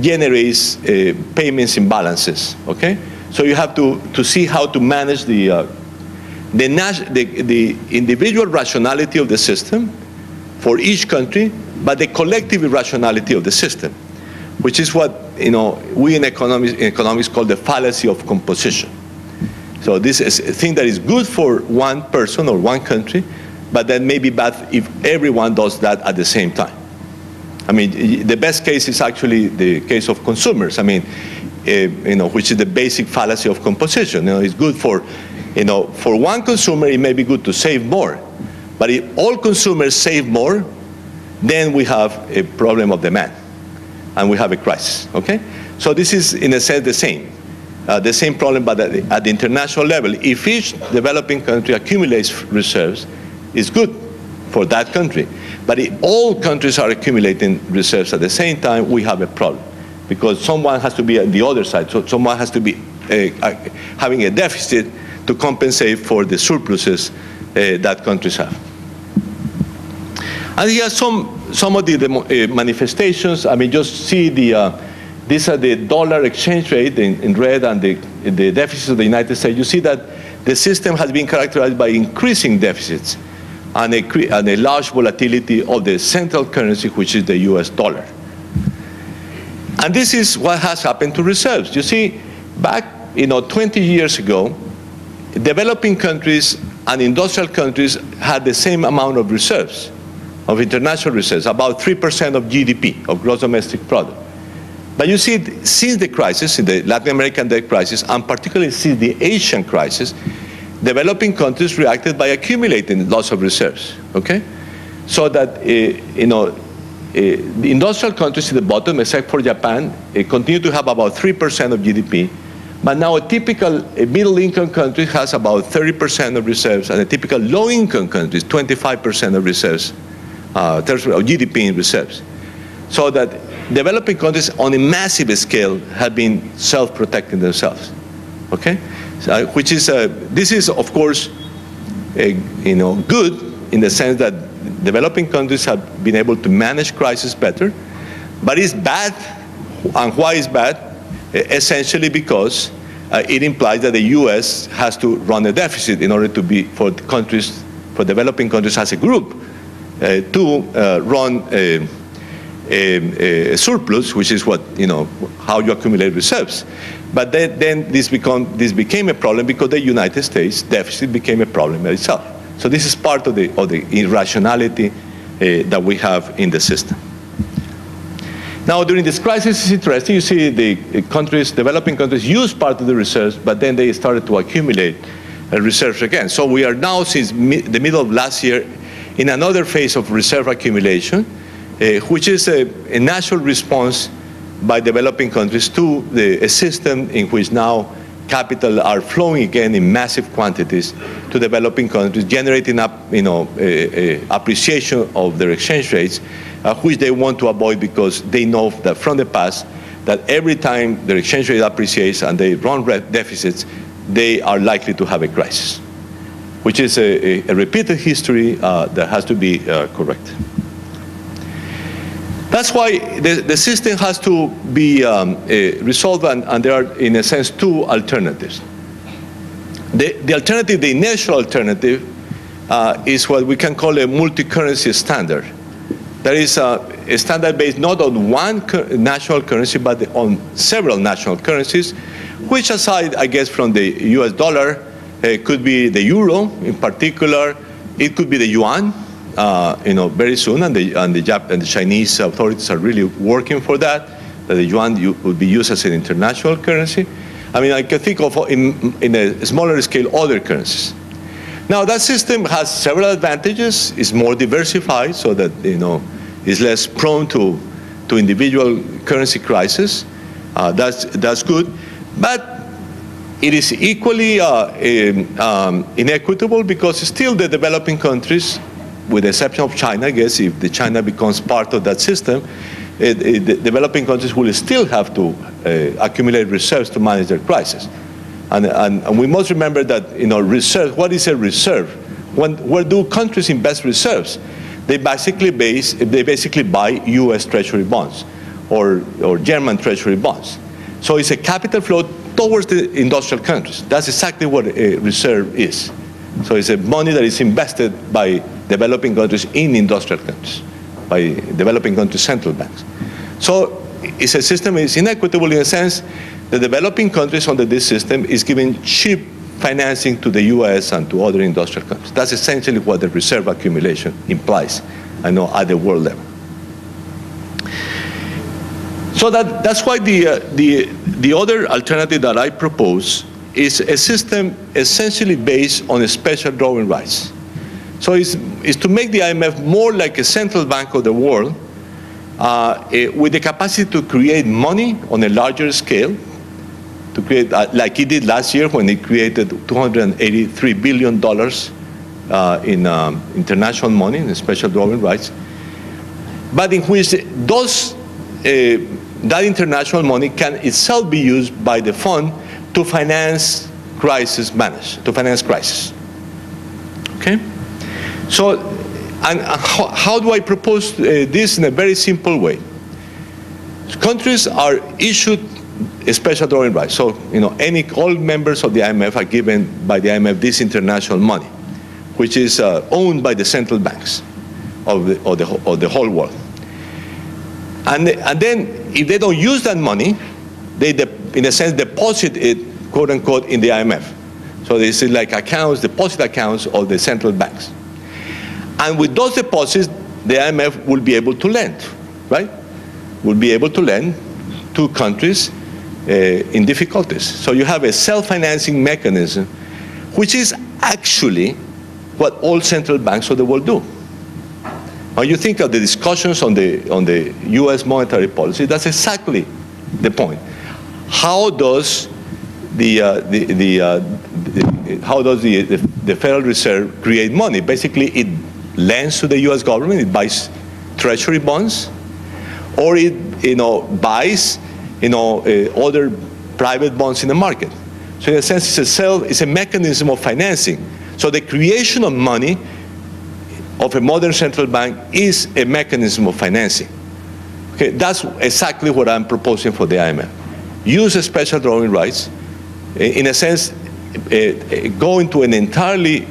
generates uh, payments imbalances, okay? So you have to, to see how to manage the, uh, the, the, the individual rationality of the system for each country, but the collective irrationality of the system, which is what you know we in economics, in economics call the fallacy of composition. So this is a thing that is good for one person or one country, but that may be bad if everyone does that at the same time. I mean, the best case is actually the case of consumers. I mean, uh, you know, which is the basic fallacy of composition. You know, it's good for, you know, for one consumer, it may be good to save more, but if all consumers save more, then we have a problem of demand, and we have a crisis, okay? So this is, in a sense, the same. Uh, the same problem, but at the, at the international level. If each developing country accumulates reserves, it's good for that country. But if all countries are accumulating reserves at the same time, we have a problem, because someone has to be on the other side. So someone has to be uh, having a deficit to compensate for the surpluses uh, that countries have. And here are some, some of the, the uh, manifestations. I mean, just see the, uh, these are the dollar exchange rate in, in red and the, the deficits of the United States. You see that the system has been characterized by increasing deficits and a, and a large volatility of the central currency, which is the U S dollar. And this is what has happened to reserves. You see, back you know, twenty years ago, developing countries and industrial countries had the same amount of reserves, of international reserves, about three percent of G D P, of gross domestic product. But you see, since the crisis, the Latin American debt crisis, and particularly since the Asian crisis, developing countries reacted by accumulating lots of reserves, okay? So that, uh, you know, uh, the industrial countries at the bottom, except for Japan, uh, continue to have about three percent of G D P, but now a typical a middle-income country has about thirty percent of reserves, and a typical low-income country is twenty-five percent of reserves. Uh, G D P in reserves, so that developing countries on a massive scale have been self-protecting themselves. Okay, so, which is uh, this is of course, a, you know, good in the sense that developing countries have been able to manage crisis better, but it's bad, and why is bad? Essentially because uh, it implies that the U S has to run a deficit in order to be for countries, for developing countries as a group. Uh, to uh, run a, a, a surplus, which is what you know how you accumulate reserves. But then, then this become this became a problem because the United States deficit became a problem itself. So this is part of the of the irrationality uh, that we have in the system. Now during this crisis, it's interesting. You see the countries, developing countries, use part of the reserves, but then they started to accumulate uh, reserves again. So we are now since mi the middle of last year, in another phase of reserve accumulation, uh, which is a, a natural response by developing countries to the, a system in which now capital are flowing again in massive quantities to developing countries, generating up, you know, a, a appreciation of their exchange rates, uh, which they want to avoid because they know that from the past that every time their exchange rate appreciates and they run deficits, they are likely to have a crisis, which is a, a, a repeated history uh, that has to be uh, corrected. That's why the, the system has to be um, uh, resolved, and, and there are, in a sense, two alternatives. The, the alternative, the initial alternative, uh, is what we can call a multi-currency standard. That is a, a standard based not on one national currency, but on several national currencies, which aside, I guess, from the U S dollar, it could be the euro in particular. It could be the yuan, uh, you know, very soon, and the, and, the Jap and the Chinese authorities are really working for that, that the yuan would be used as an international currency. I mean, I can think of, in, in a smaller scale, other currencies. Now, that system has several advantages. It's more diversified so that, you know, it's less prone to, to individual currency crisis. Uh, that's, that's good. But it is equally uh, in, um, inequitable because still the developing countries, with the exception of China, I guess, if the China becomes part of that system, it, it, the developing countries will still have to uh, accumulate reserves to manage their crisis. And, and, and we must remember that, you know, reserve, what is a reserve? When, where do countries invest reserves? They basically, base, they basically buy U S Treasury bonds or, or German Treasury bonds. So it's a capital flow towards the industrial countries. That's exactly what a reserve is. So it's a money that is invested by developing countries in industrial countries, by developing countries' central banks. So it's a system that is inequitable in a sense the developing countries under this system is giving cheap financing to the U S and to other industrial countries. That's essentially what the reserve accumulation implies, I know, at the world level. So that, that's why the, uh, the, the other alternative that I propose is a system essentially based on a special drawing rights. So it's, it's to make the I M F more like a central bank of the world, uh, it, with the capacity to create money on a larger scale, to create, uh, like it did last year when it created two hundred eighty-three billion dollars uh, in um, international money, in special drawing rights, but in which those, uh, that international money can itself be used by the fund to finance crisis management, to finance crisis, okay? So, and uh, how, how do I propose uh, this in a very simple way? Countries are issued a special drawing right. So, you know, any, all members of the I M F are given by the I M F this international money, which is uh, owned by the central banks of the, of the, of the whole world. And, and then, if they don't use that money, they, in a sense, deposit it, quote unquote, in the I M F. So this is like accounts, deposit accounts of the central banks. And with those deposits, the I M F will be able to lend, right? Will be able to lend to countries uh, in difficulties. So you have a self-financing mechanism, which is actually what all central banks of the world do. When you think of the discussions on the, on the U S monetary policy, that's exactly the point. How does the, uh, the, the, uh, the how does the, the the Federal Reserve create money? Basically, it lends to the U S government. It buys Treasury bonds, or it you know buys you know uh, other private bonds in the market. So in a sense, it's a self, it's a mechanism of financing. So the creation of money of a modern central bank is a mechanism of financing. Okay, that's exactly what I'm proposing for the I M F. Use special drawing rights, in a sense, uh, go into an entirely uh,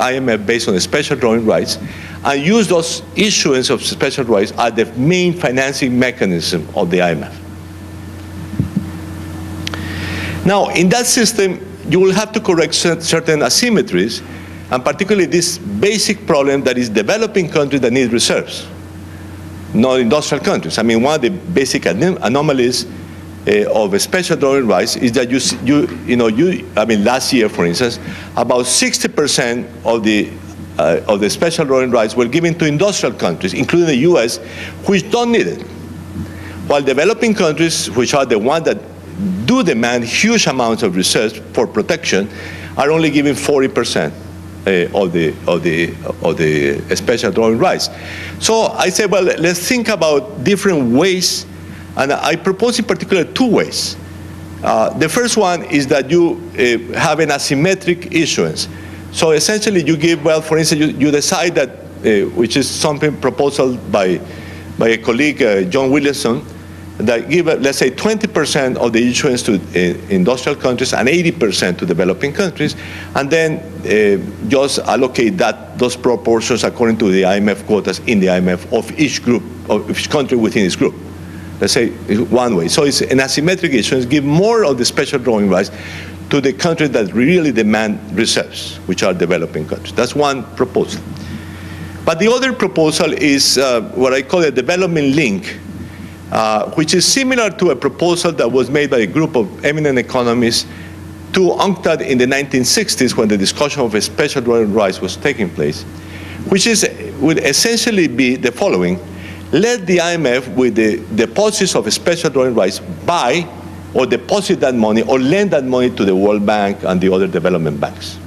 uh, I M F based on special drawing rights, and use those issuance of special rights as the main financing mechanism of the I M F. Now, in that system, you will have to correct certain asymmetries, and particularly this basic problem that is developing countries that need reserves, not industrial countries. I mean, one of the basic anom anomalies Uh, of a special drawing rights is that you, you, you know, you, I mean, last year, for instance, about sixty percent of the, uh, of the special drawing rights were given to industrial countries, including the U S, which don't need it. While developing countries, which are the ones that do demand huge amounts of reserves for protection, are only given forty percent uh, of the, of the, of the special drawing rights. So I say, well, let's think about different ways. And I propose in particular two ways. Uh, the first one is that you uh, have an asymmetric issuance. So essentially you give, well, for instance, you, you decide that, uh, which is something proposed by, by a colleague, uh, John Williamson, that give, uh, let's say, twenty percent of the issuance to uh, industrial countries and eighty percent to developing countries, and then uh, just allocate that, those proportions according to the I M F quotas in the I M F of each group, of each country within its group. Let's say one way. So it's an asymmetric issuance. Give more of the special drawing rights to the countries that really demand reserves, which are developing countries. That's one proposal. But the other proposal is uh, what I call a development link, uh, which is similar to a proposal that was made by a group of eminent economists to UNCTAD in the nineteen sixties when the discussion of a special drawing rights was taking place, which is, would essentially be the following. Let the I M F, with the deposits of special drawing rights, buy or deposit that money or lend that money to the World Bank and the other development banks.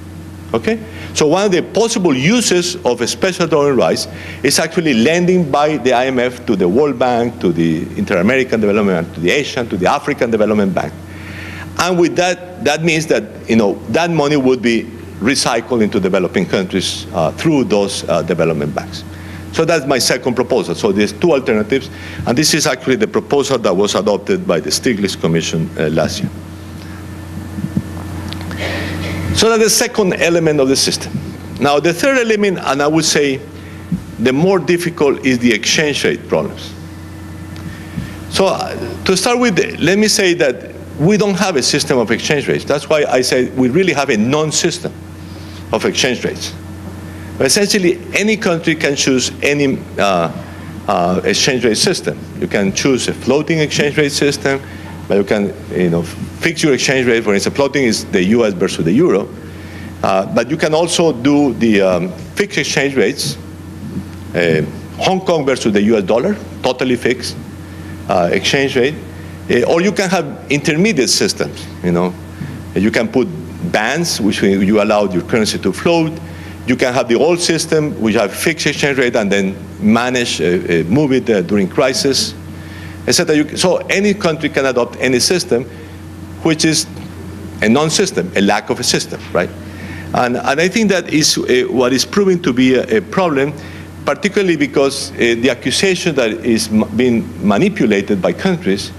Okay? So one of the possible uses of special drawing rights is actually lending by the I M F to the World Bank, to the Inter-American Development Bank, to the Asian, to the African Development Bank. And with that, that means that, you know, that money would be recycled into developing countries uh, through those uh, development banks. So that's my second proposal. So there's two alternatives, and this is actually the proposal that was adopted by the Stiglitz Commission uh, last year. So that's the second element of the system. Now, the third element, and I would say the more difficult, is the exchange rate problems. So uh, to start with, let me say that we don't have a system of exchange rates. That's why I say we really have a non-system of exchange rates. But essentially, any country can choose any uh, uh, exchange rate system. You can choose a floating exchange rate system, but you can, you know, fix your exchange rate. For instance, floating is the U S versus the euro. Uh, but you can also do the um, fixed exchange rates, uh, Hong Kong versus the U S dollar, totally fixed uh, exchange rate. Uh, or you can have intermediate systems, you know. You can put bands, which you allow your currency to float. You can have the old system, which have fixed exchange rate and then manage, uh, uh, move it uh, during crisis, et cetera. So any country can adopt any system, which is a non-system, a lack of a system, right? And, and I think that is uh, what is proving to be a, a problem, particularly because uh, the accusation that is m being manipulated by countries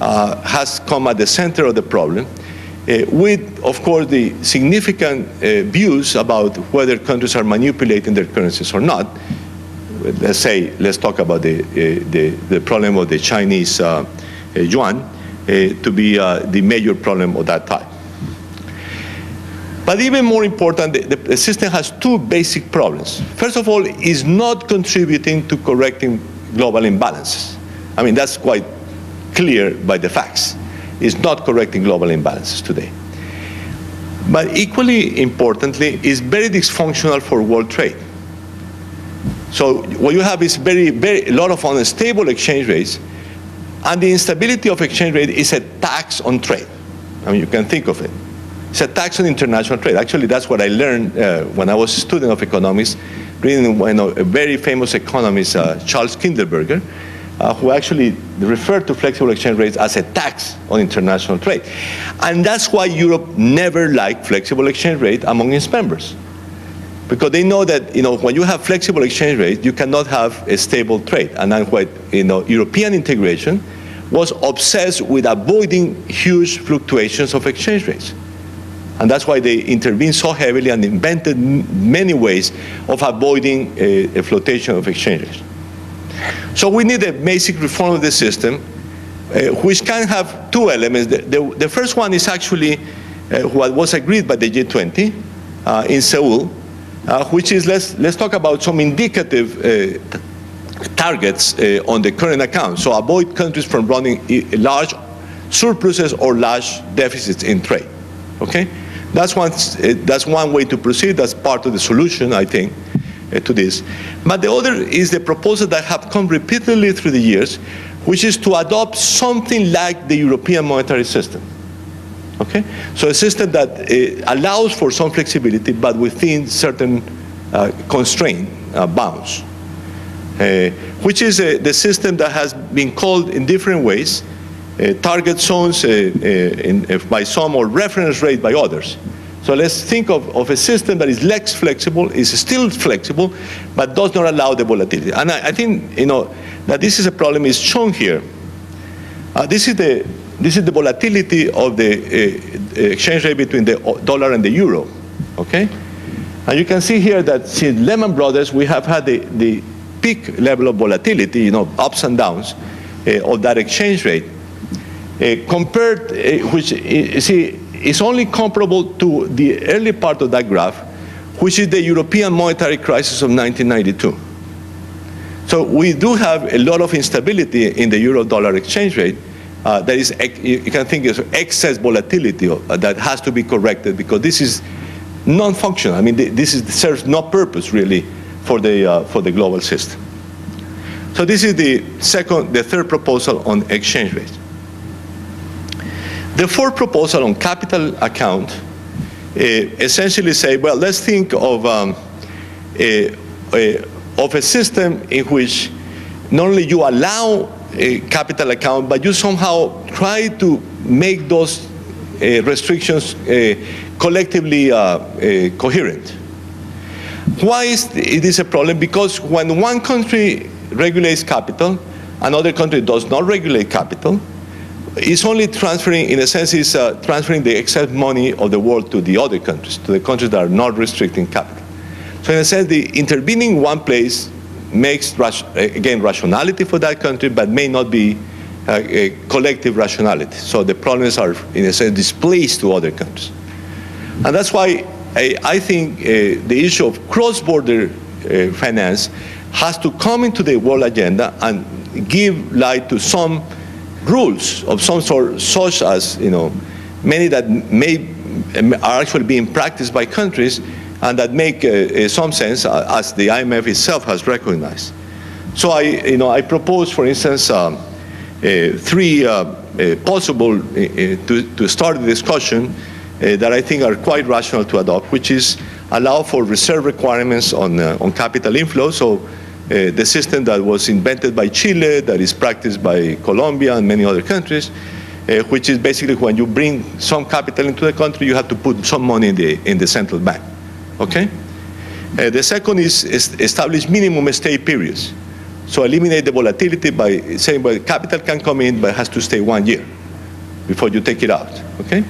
uh, has come at the center of the problem, uh, with, of course, the significant uh, views about whether countries are manipulating their currencies or not. Let's say, let's talk about the, uh, the, the problem of the Chinese uh, uh, yuan uh, to be uh, the major problem of that type. But even more important, the, the system has two basic problems. First of all, it's not contributing to correcting global imbalances. I mean, that's quite clear by the facts. It's not correcting global imbalances today. But equally importantly, it's very dysfunctional for world trade. So what you have is very, very, a lot of unstable exchange rates, and the instability of exchange rate is a tax on trade. I mean, you can think of it. It's a tax on international trade. Actually, that's what I learned uh, when I was a student of economics, reading you know, a very famous economist, uh, Charles Kindleberger, uh, who actually referred to flexible exchange rates as a tax on international trade. And that's why Europe never liked flexible exchange rate among its members, because they know that you know, when you have flexible exchange rates, you cannot have a stable trade. And that's why you know, European integration was obsessed with avoiding huge fluctuations of exchange rates. And that's why they intervened so heavily and invented many ways of avoiding a, a flotation of exchanges. So we need a basic reform of the system, uh, which can have two elements. The, the, the first one is actually uh, what was agreed by the G twenty uh, in Seoul, uh, which is let's, let's talk about some indicative uh, targets uh, on the current account. So avoid countries from running large surpluses or large deficits in trade. Okay? That's one, that's one way to proceed. That's part of the solution, I think, uh, to this. But the other is the proposal that have come repeatedly through the years, which is to adopt something like the European monetary system. Okay? So a system that uh, allows for some flexibility, but within certain uh, constraint uh, bounds, uh, which is uh, the system that has been called in different ways Uh, target zones uh, uh, in, uh, by some, or reference rate by others. So let's think of, of a system that is less flexible, is still flexible, but does not allow the volatility. And I, I think you know that this is a problem is shown here. Uh, this is the this is the volatility of the uh, exchange rate between the dollar and the euro. Okay, and you can see here that since Lehman Brothers, we have had the the peak level of volatility, you know, ups and downs uh, of that exchange rate. Uh, compared, uh, which uh, see, is only comparable to the early part of that graph, which is the European monetary crisis of nineteen ninety-two. So we do have a lot of instability in the euro-dollar exchange rate. Uh, that is, you can think of excess volatility that has to be corrected, because this is non-functional. I mean, this is, serves no purpose really for the uh, for the global system. So this is the second, the third proposal on exchange rates. The fourth proposal on capital account uh, essentially say, well, let's think of, um, a, a, of a system in which not only you allow a capital account, but you somehow try to make those uh, restrictions uh, collectively uh, uh, coherent. Why is this a problem? Because when one country regulates capital, another country does not regulate capital, it's only transferring, in a sense, it's uh, transferring the excess money of the world to the other countries, to the countries that are not restricting capital. So in a sense, the intervening one place makes, again, rationality for that country, but may not be uh, a collective rationality. So the problems are, in a sense, displaced to other countries. And that's why I, I think uh, the issue of cross-border uh, finance has to come into the world agenda and give light to some rules of some sort, such as, you know, many that may are actually being practiced by countries and that make uh, some sense, uh, as the I M F itself has recognized. So I, you know, I propose, for instance, um, uh, three uh, uh, possible uh, to, to start the discussion uh, that I think are quite rational to adopt, which is allow for reserve requirements on, uh, on capital inflows. So uh, the system that was invented by Chile, that is practiced by Colombia and many other countries, Uh, which is basically when you bring some capital into the country, you have to put some money in the, in the central bank, okay? Uh, the second is, is establish minimum stay periods. So eliminate the volatility by saying, well, capital can come in, but it has to stay one year before you take it out, okay?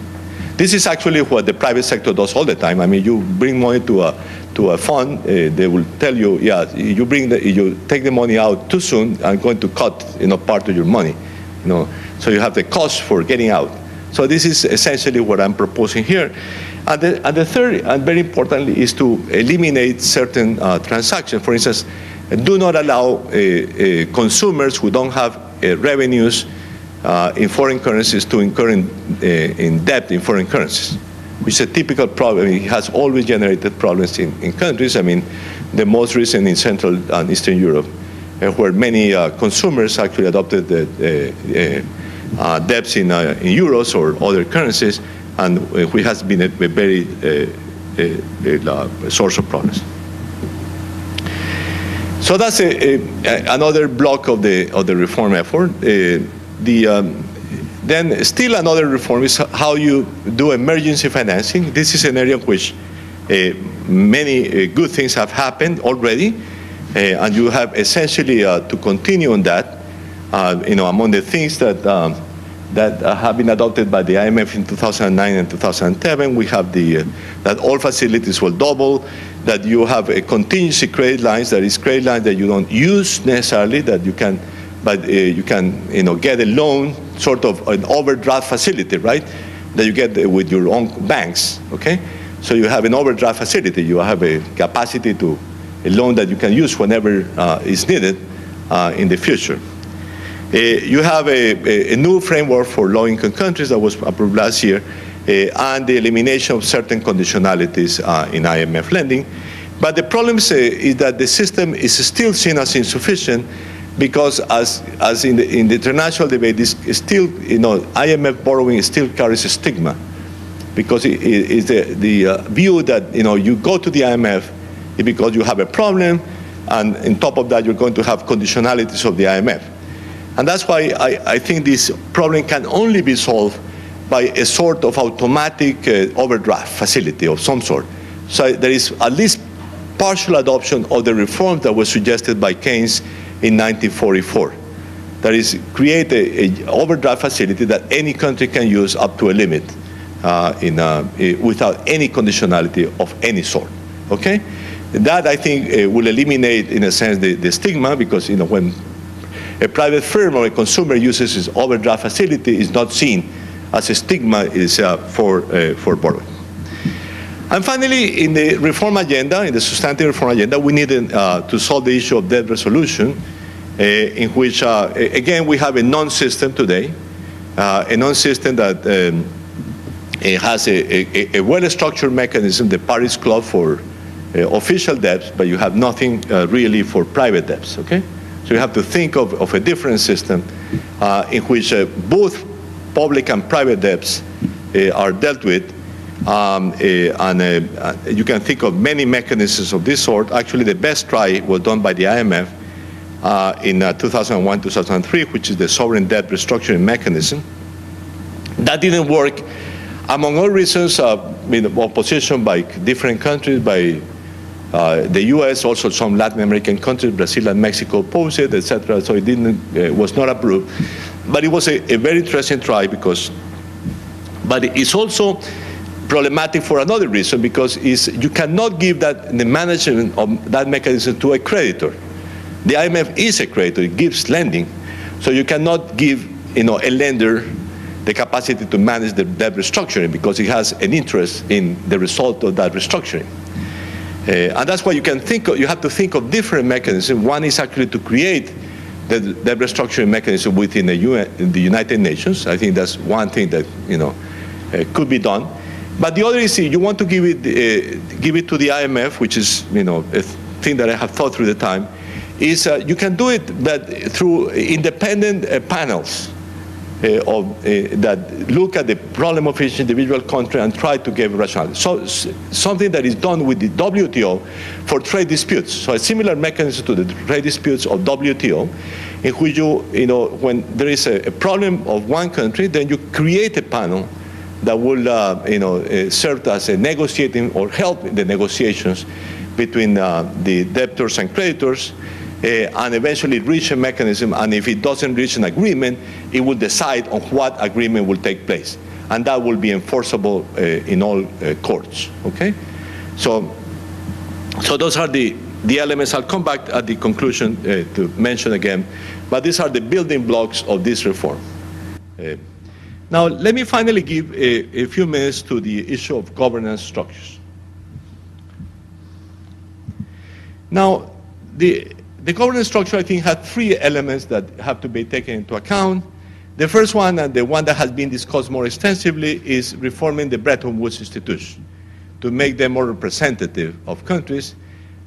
This is actually what the private sector does all the time. I mean, you bring money to a, to a fund, uh, they will tell you, yeah, you, bring the, you take the money out too soon, I'm going to cut, you know, part of your money. You know, so you have the cost for getting out. So this is essentially what I'm proposing here. And the, and the third, and very importantly, is to eliminate certain uh, transactions. For instance, do not allow uh, uh, consumers who don't have uh, revenues uh, in foreign currencies to incur in, uh, in debt in foreign currencies, which is a typical problem. It has always generated problems in, in countries. I mean, the most recent in Central and Eastern Europe, where many uh, consumers actually adopted the, uh, uh, debts in, uh, in euros or other currencies, and which has been a, a very uh, a, a source of problems. So that's a, a, another block of the of the reform effort. Uh, the um, then still another reform is how you do emergency financing. This is an area in which uh, many uh, good things have happened already. Uh, and you have essentially uh, to continue on that. Uh, you know, among the things that um, that uh, have been adopted by the I M F in two thousand nine and two thousand seven, we have the uh, that all facilities will double, that you have a contingency credit lines, that is credit lines that you don't use necessarily, that you can, but uh, you can, you know, get a loan, sort of an overdraft facility, right? That you get with your own banks. Okay, so you have an overdraft facility. You have a capacity to. A loan that you can use whenever uh, is needed uh, in the future. Uh, you have a, a, a new framework for low-income countries that was approved last year, uh, and the elimination of certain conditionalities uh, in I M F lending. But the problem uh, is that the system is still seen as insufficient because, as, as in, the, in the international debate, is still, you know, I M F borrowing still carries a stigma because it is the, the uh, view that, you know, you go to the I M F because you have a problem, and on top of that, you're going to have conditionalities of the I M F. And that's why I, I think this problem can only be solved by a sort of automatic uh, overdraft facility of some sort. So there is at least partial adoption of the reform that was suggested by Keynes in nineteen forty-four. That is, create an overdraft facility that any country can use up to a limit uh, in, uh, without any conditionality of any sort, okay? That, I think, uh, will eliminate, in a sense, the, the stigma, because, you know, when a private firm or a consumer uses his overdraft facility, it's not seen as a stigma is, uh, for, uh, for borrowing. And finally, in the reform agenda, in the substantive reform agenda, we needed uh, to solve the issue of debt resolution, uh, in which, uh, again, we have a non-system today, uh, a non-system that um, it has a, a, a well-structured mechanism, the Paris Club, for Uh, official debts, but you have nothing uh, really for private debts, okay? So you have to think of, of a different system uh, in which uh, both public and private debts uh, are dealt with, um, uh, and uh, you can think of many mechanisms of this sort. Actually, the best try was done by the I M F uh, in uh, two thousand one, two thousand three, which is the sovereign debt restructuring mechanism. That didn't work, among all reasons, uh, in opposition by different countries, by Uh, the U S, also some Latin American countries, Brazil and Mexico opposed it, et cetera, so it didn't, uh, was not approved. But it was a, a very interesting try because, but it's also problematic for another reason, because it's, you cannot give that the management of that mechanism to a creditor. The I M F is a creditor, it gives lending, so you cannot give you know, a lender the capacity to manage the debt restructuring because it has an interest in the result of that restructuring. Uh, and that's why you can think of, you have to think of different mechanisms. One is actually to create the debt restructuring mechanism within the, U N, in the United Nations. I think that's one thing that you know uh, could be done. But the other is you want to give it uh, give it to the I M F, which is you know a thing that I have thought through the time. Is uh, you can do it that through independent uh, panels uh, of uh, that look at the problem of each individual country and try to give rationality. So something that is done with the W T O for trade disputes. So a similar mechanism to the trade disputes of W T O, in which you you know when there is a, a problem of one country, then you create a panel that will uh, you know uh, serve as a negotiating or help in the negotiations between uh, the debtors and creditors. Uh, and eventually reach a mechanism, and if it doesn't reach an agreement, it will decide on what agreement will take place. And that will be enforceable uh, in all uh, courts, okay? So, so those are the, the elements. I'll come back at the conclusion uh, to mention again, but these are the building blocks of this reform. Uh, now, let me finally give a, a few minutes to the issue of governance structures. Now, the The governance structure, I think, had three elements that have to be taken into account. The first one, and the one that has been discussed more extensively, is reforming the Bretton Woods institution to make them more representative of countries.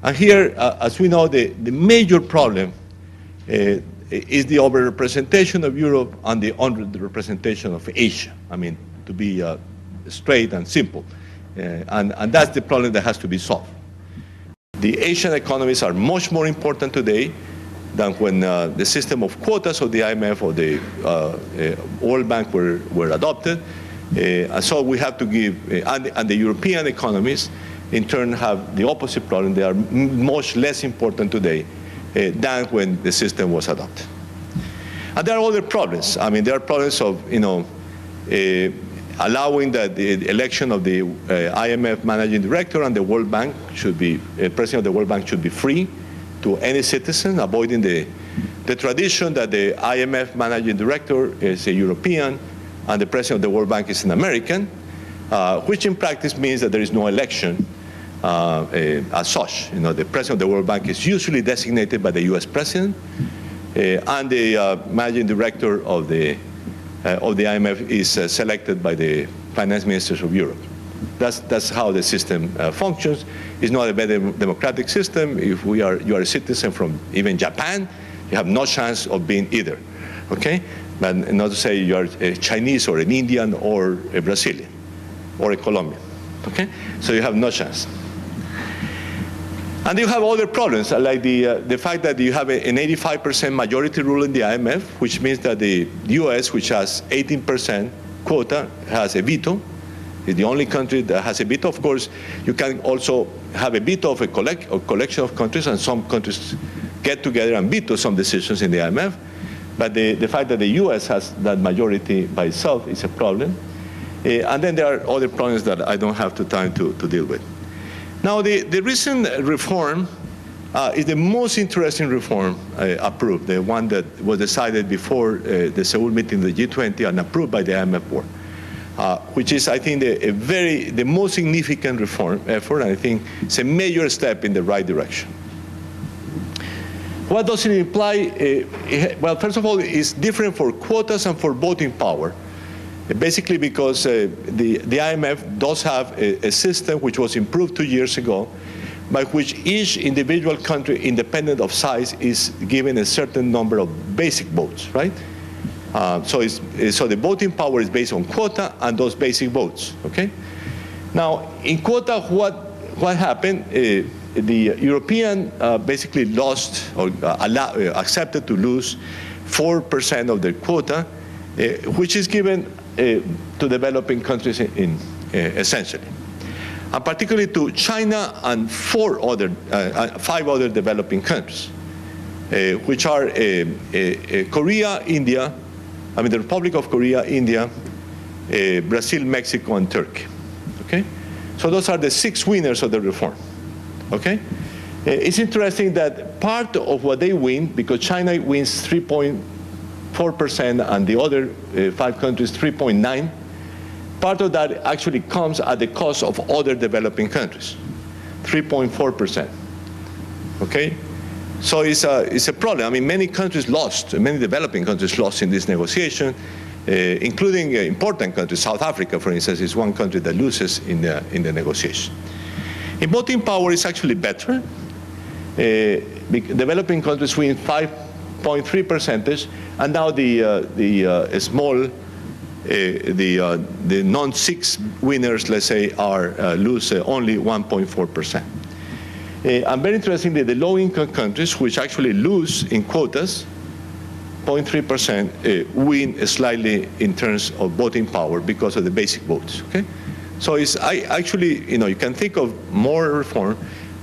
And here, uh, as we know, the, the major problem uh, is the overrepresentation of Europe and the underrepresentation of Asia. I mean, to be uh, straight and simple. Uh, and, and that's the problem that has to be solved. The Asian economies are much more important today than when uh, the system of quotas of the I M F or the uh, uh, World Bank were, were adopted. Uh, and so we have to give, uh, and, and the European economies in turn have the opposite problem. They are m much less important today uh, than when the system was adopted. And there are other problems. I mean, there are problems of, you know, uh, allowing that the election of the uh, I M F managing director and the World Bank should be, the uh, president of the World Bank should be free to any citizen, avoiding the, the tradition that the I M F managing director is a European and the president of the World Bank is an American, uh, which in practice means that there is no election uh, uh, as such. You know, the president of the World Bank is usually designated by the U S president uh, and the uh, managing director of the Uh, of the I M F is uh, selected by the finance ministers of Europe. That's, that's how the system uh, functions. It's not a very democratic system. If we are, you are a citizen from even Japan, you have no chance of being either, okay? But not to say you are a Chinese or an Indian or a Brazilian or a Colombian, okay? So you have no chance. And you have other problems, like the, uh, the fact that you have a, an eighty-five percent majority rule in the I M F, which means that the U S, which has eighteen percent quota, has a veto. It's the only country that has a veto. Of course, you can also have a veto of a, collect, a collection of countries, and some countries get together and veto some decisions in the I M F. But the, the fact that the U S has that majority by itself is a problem. Uh, and then there are other problems that I don't have the time to, to deal with. Now, the, the recent reform uh, is the most interesting reform uh, approved, the one that was decided before uh, the Seoul meeting of the G twenty and approved by the I M F board, uh, which is, I think, the, a very, the most significant reform effort, and I think it's a major step in the right direction. What does it imply? Uh, well, first of all, it's different for quotas and for voting power. Basically because uh, the, the I M F does have a, a system which was improved two years ago, by which each individual country, independent of size, is given a certain number of basic votes, right? Uh, so, it's, so the voting power is based on quota and those basic votes, okay? Now, in quota, what, what happened? Uh, the European uh, basically lost, or uh, allow, uh, accepted to lose four percent of their quota, uh, which is given Uh, to developing countries in, in uh, essentially, and particularly to China and four other, uh, uh, five other developing countries, uh, which are uh, uh, uh, Korea, India, I mean the Republic of Korea, India, uh, Brazil, Mexico, and Turkey. Okay? So those are the six winners of the reform. Okay? It's interesting that part of what they win, because China wins three point four percent and the other uh, five countries three point nine, part of that actually comes at the cost of other developing countries, three point four percent. Okay? So it's a, it's a problem. I mean, many countries lost, many developing countries lost in this negotiation, uh, including uh, important countries. South Africa, for instance, is one country that loses in the, in the negotiation. In voting power is actually better. Uh, developing countries win five point three percentage, and now the, uh, the uh, small, uh, the, uh, the non-six winners, let's say, are uh, lose uh, only one point four percent. Uh, and very interestingly, the low-income countries, which actually lose in quotas, zero point three percent, uh, win slightly in terms of voting power because of the basic votes. Okay, so it's I actually, you know, you can think of more reform.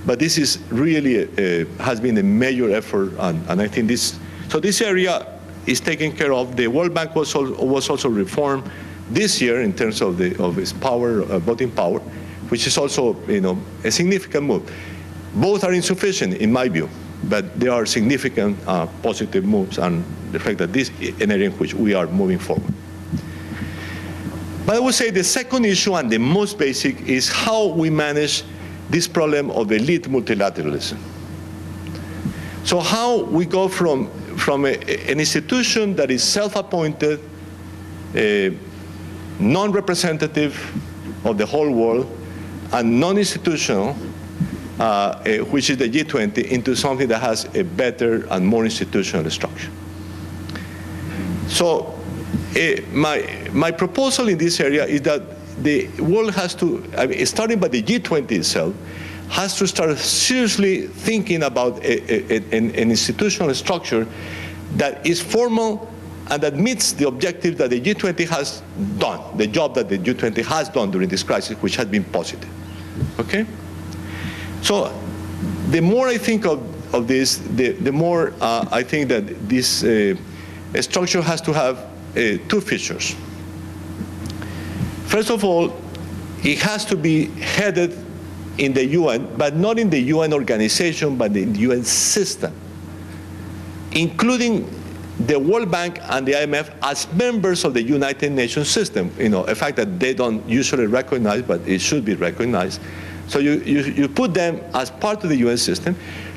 But this is really a, a, has been a major effort, and, and I think this. So this area is taken care of. The World Bank was al was also reformed this year in terms of the of its power, uh, voting power, which is also, you know, a significant move. Both are insufficient in my view, but there are significant uh, positive moves, and the fact that this is an area in which we are moving forward. But I would say the second issue and the most basic is how we manage this problem of elite multilateralism. So how we go from, from a, an institution that is self-appointed, uh, non-representative of the whole world, and non-institutional, uh, uh, which is the G twenty, into something that has a better and more institutional structure. So uh, my, my proposal in this area is that the world has to, I mean, starting by the G twenty itself, has to start seriously thinking about a, a, a, an institutional structure that is formal and that meets the objective that the G twenty has done, the job that the G twenty has done during this crisis, which has been positive. Okay? So the more I think of, of this, the, the more uh, I think that this uh, structure has to have uh, two features. First of all, it has to be headed in the U N, but not in the U N organization, but in the U N system, including the World Bank and the I M F as members of the United Nations system. You know, a fact that they don't usually recognize, but it should be recognized. So you, you, you put them as part of the U N system.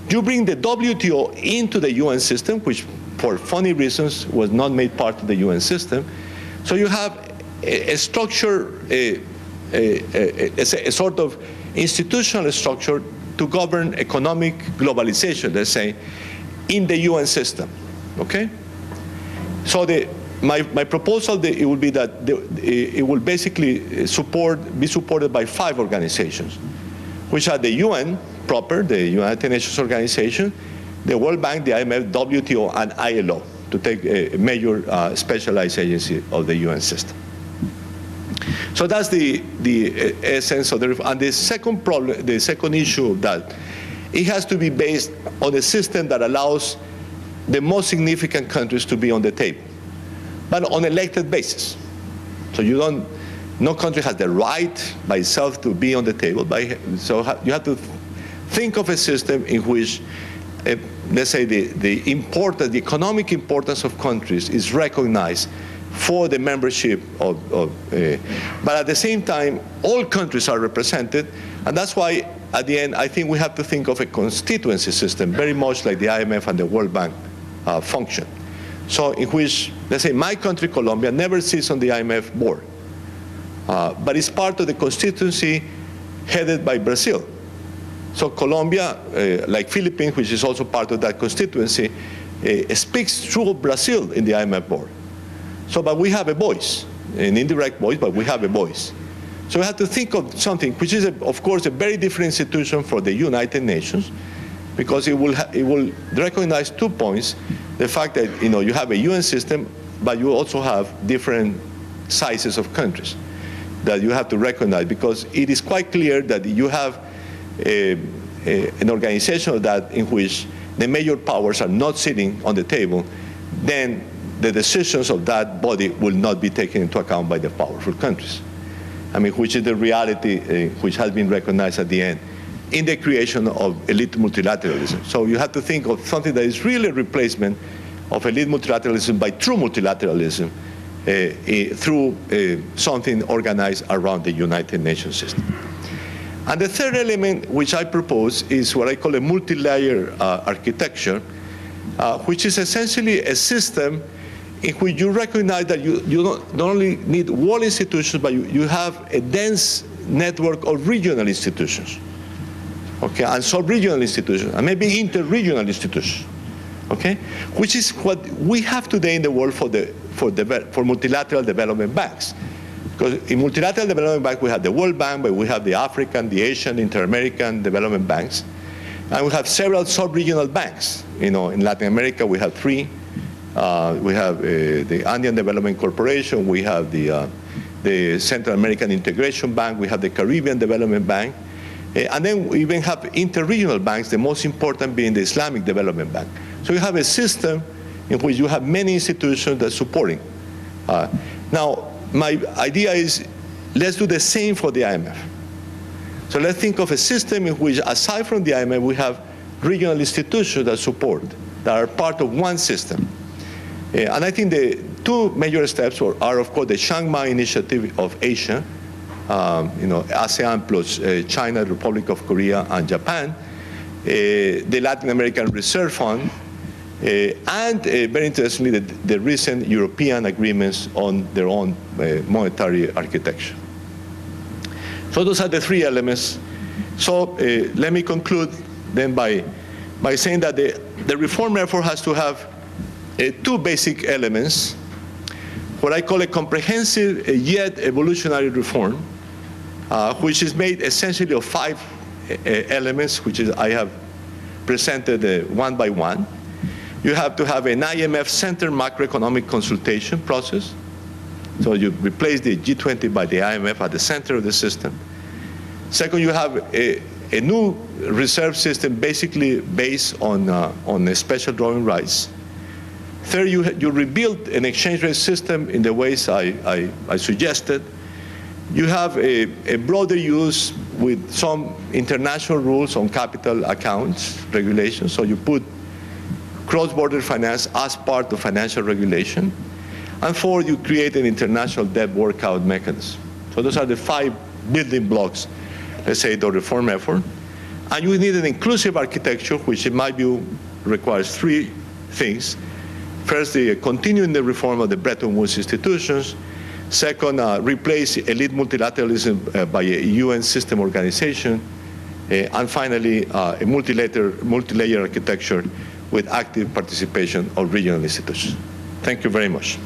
You bring the W T O into the U N system, which for funny reasons was not made part of the U N system. So you have a structure, a, a, a, a sort of institutional structure to govern economic globalization, let's say, in the U N system, okay? So the, my, my proposal, the, it would be that the, it will basically support, be supported by five organizations, which are the U N proper, the United Nations Organization, the World Bank, the I M F, W T O, and I L O, to take a major uh, specialized agency of the U N system. So that's the, the essence of the, and the second problem, the second issue of that, it has to be based on a system that allows the most significant countries to be on the table, but on elected basis. So you don't, no country has the right by itself to be on the table, by, so you have to think of a system in which, uh, let's say the, the importance, the economic importance of countries is recognized for the membership of, of uh, but at the same time, all countries are represented, and that's why, at the end, I think we have to think of a constituency system, very much like the I M F and the World Bank uh, function. So in which, let's say, my country, Colombia, never sits on the I M F board, uh, but it's part of the constituency headed by Brazil. So Colombia, uh, like Philippines, which is also part of that constituency, uh, speaks through Brazil in the I M F board. So, but we have a voice, an indirect voice, but we have a voice. So we have to think of something, which is, a, of course, a very different institution for the United Nations, because it will, ha it will recognize two points. The fact that, you know, you have a U N system, but you also have different sizes of countries that you have to recognize, because it is quite clear that you have a, a, an organization of that in which the major powers are not sitting on the table, then the decisions of that body will not be taken into account by the powerful countries. I mean, which is the reality uh, which has been recognized at the end, in the creation of elite multilateralism. So you have to think of something that is really a replacement of elite multilateralism by true multilateralism uh, uh, through uh, something organized around the United Nations system. And the third element which I propose is what I call a multi-layer uh, architecture, uh, which is essentially a system in which you recognize that you, you don't, not only need world institutions, but you, you have a dense network of regional institutions, okay, and sub-regional institutions, and maybe inter-regional institutions, okay, which is what we have today in the world for, the, for, the, for multilateral development banks. Because in multilateral development bank, we have the World Bank, but we have the African, the Asian, Inter-American development banks, and we have several sub-regional banks. You know, in Latin America, we have three. Uh, we have uh, the Andean Development Corporation, we have the, uh, the Central American Integration Bank, we have the Caribbean Development Bank, uh, and then we even have inter-regional banks, the most important being the Islamic Development Bank. So you have a system in which you have many institutions that are supporting. Uh, now, my idea is let's do the same for the I M F. So let's think of a system in which, aside from the I M F, we have regional institutions that support, that are part of one system. Uh, and I think the two major steps are, are of course, the Chiang Mai Initiative of Asia, um, you know, ASEAN plus uh, China, Republic of Korea, and Japan, uh, the Latin American Reserve Fund, uh, and uh, very interestingly, the, the recent European agreements on their own uh, monetary architecture. So those are the three elements. So uh, let me conclude then by, by saying that the, the reform effort has to have Uh, two basic elements, what I call a comprehensive uh, yet evolutionary reform, uh, which is made essentially of five uh, elements, which is I have presented uh, one by one. You have to have an I M F-centered macroeconomic consultation process. So you replace the G twenty by the I M F at the center of the system. Second, you have a, a new reserve system basically based on, uh, on the special drawing rights. Third, you, you rebuild an exchange rate system in the ways I, I, I suggested. You have a, a broader use with some international rules on capital accounts regulations. So you put cross-border finance as part of financial regulation. And fourth, you create an international debt workout mechanism. So those are the five building blocks, let's say, the reform effort. And you need an inclusive architecture, which in my view requires three things. First, the, uh, continuing the reform of the Bretton Woods institutions. Second, uh, replace elite multilateralism uh, by a U N system organization. Uh, and finally, uh, a multi-layer, multi-layer architecture with active participation of regional institutions. Thank you very much.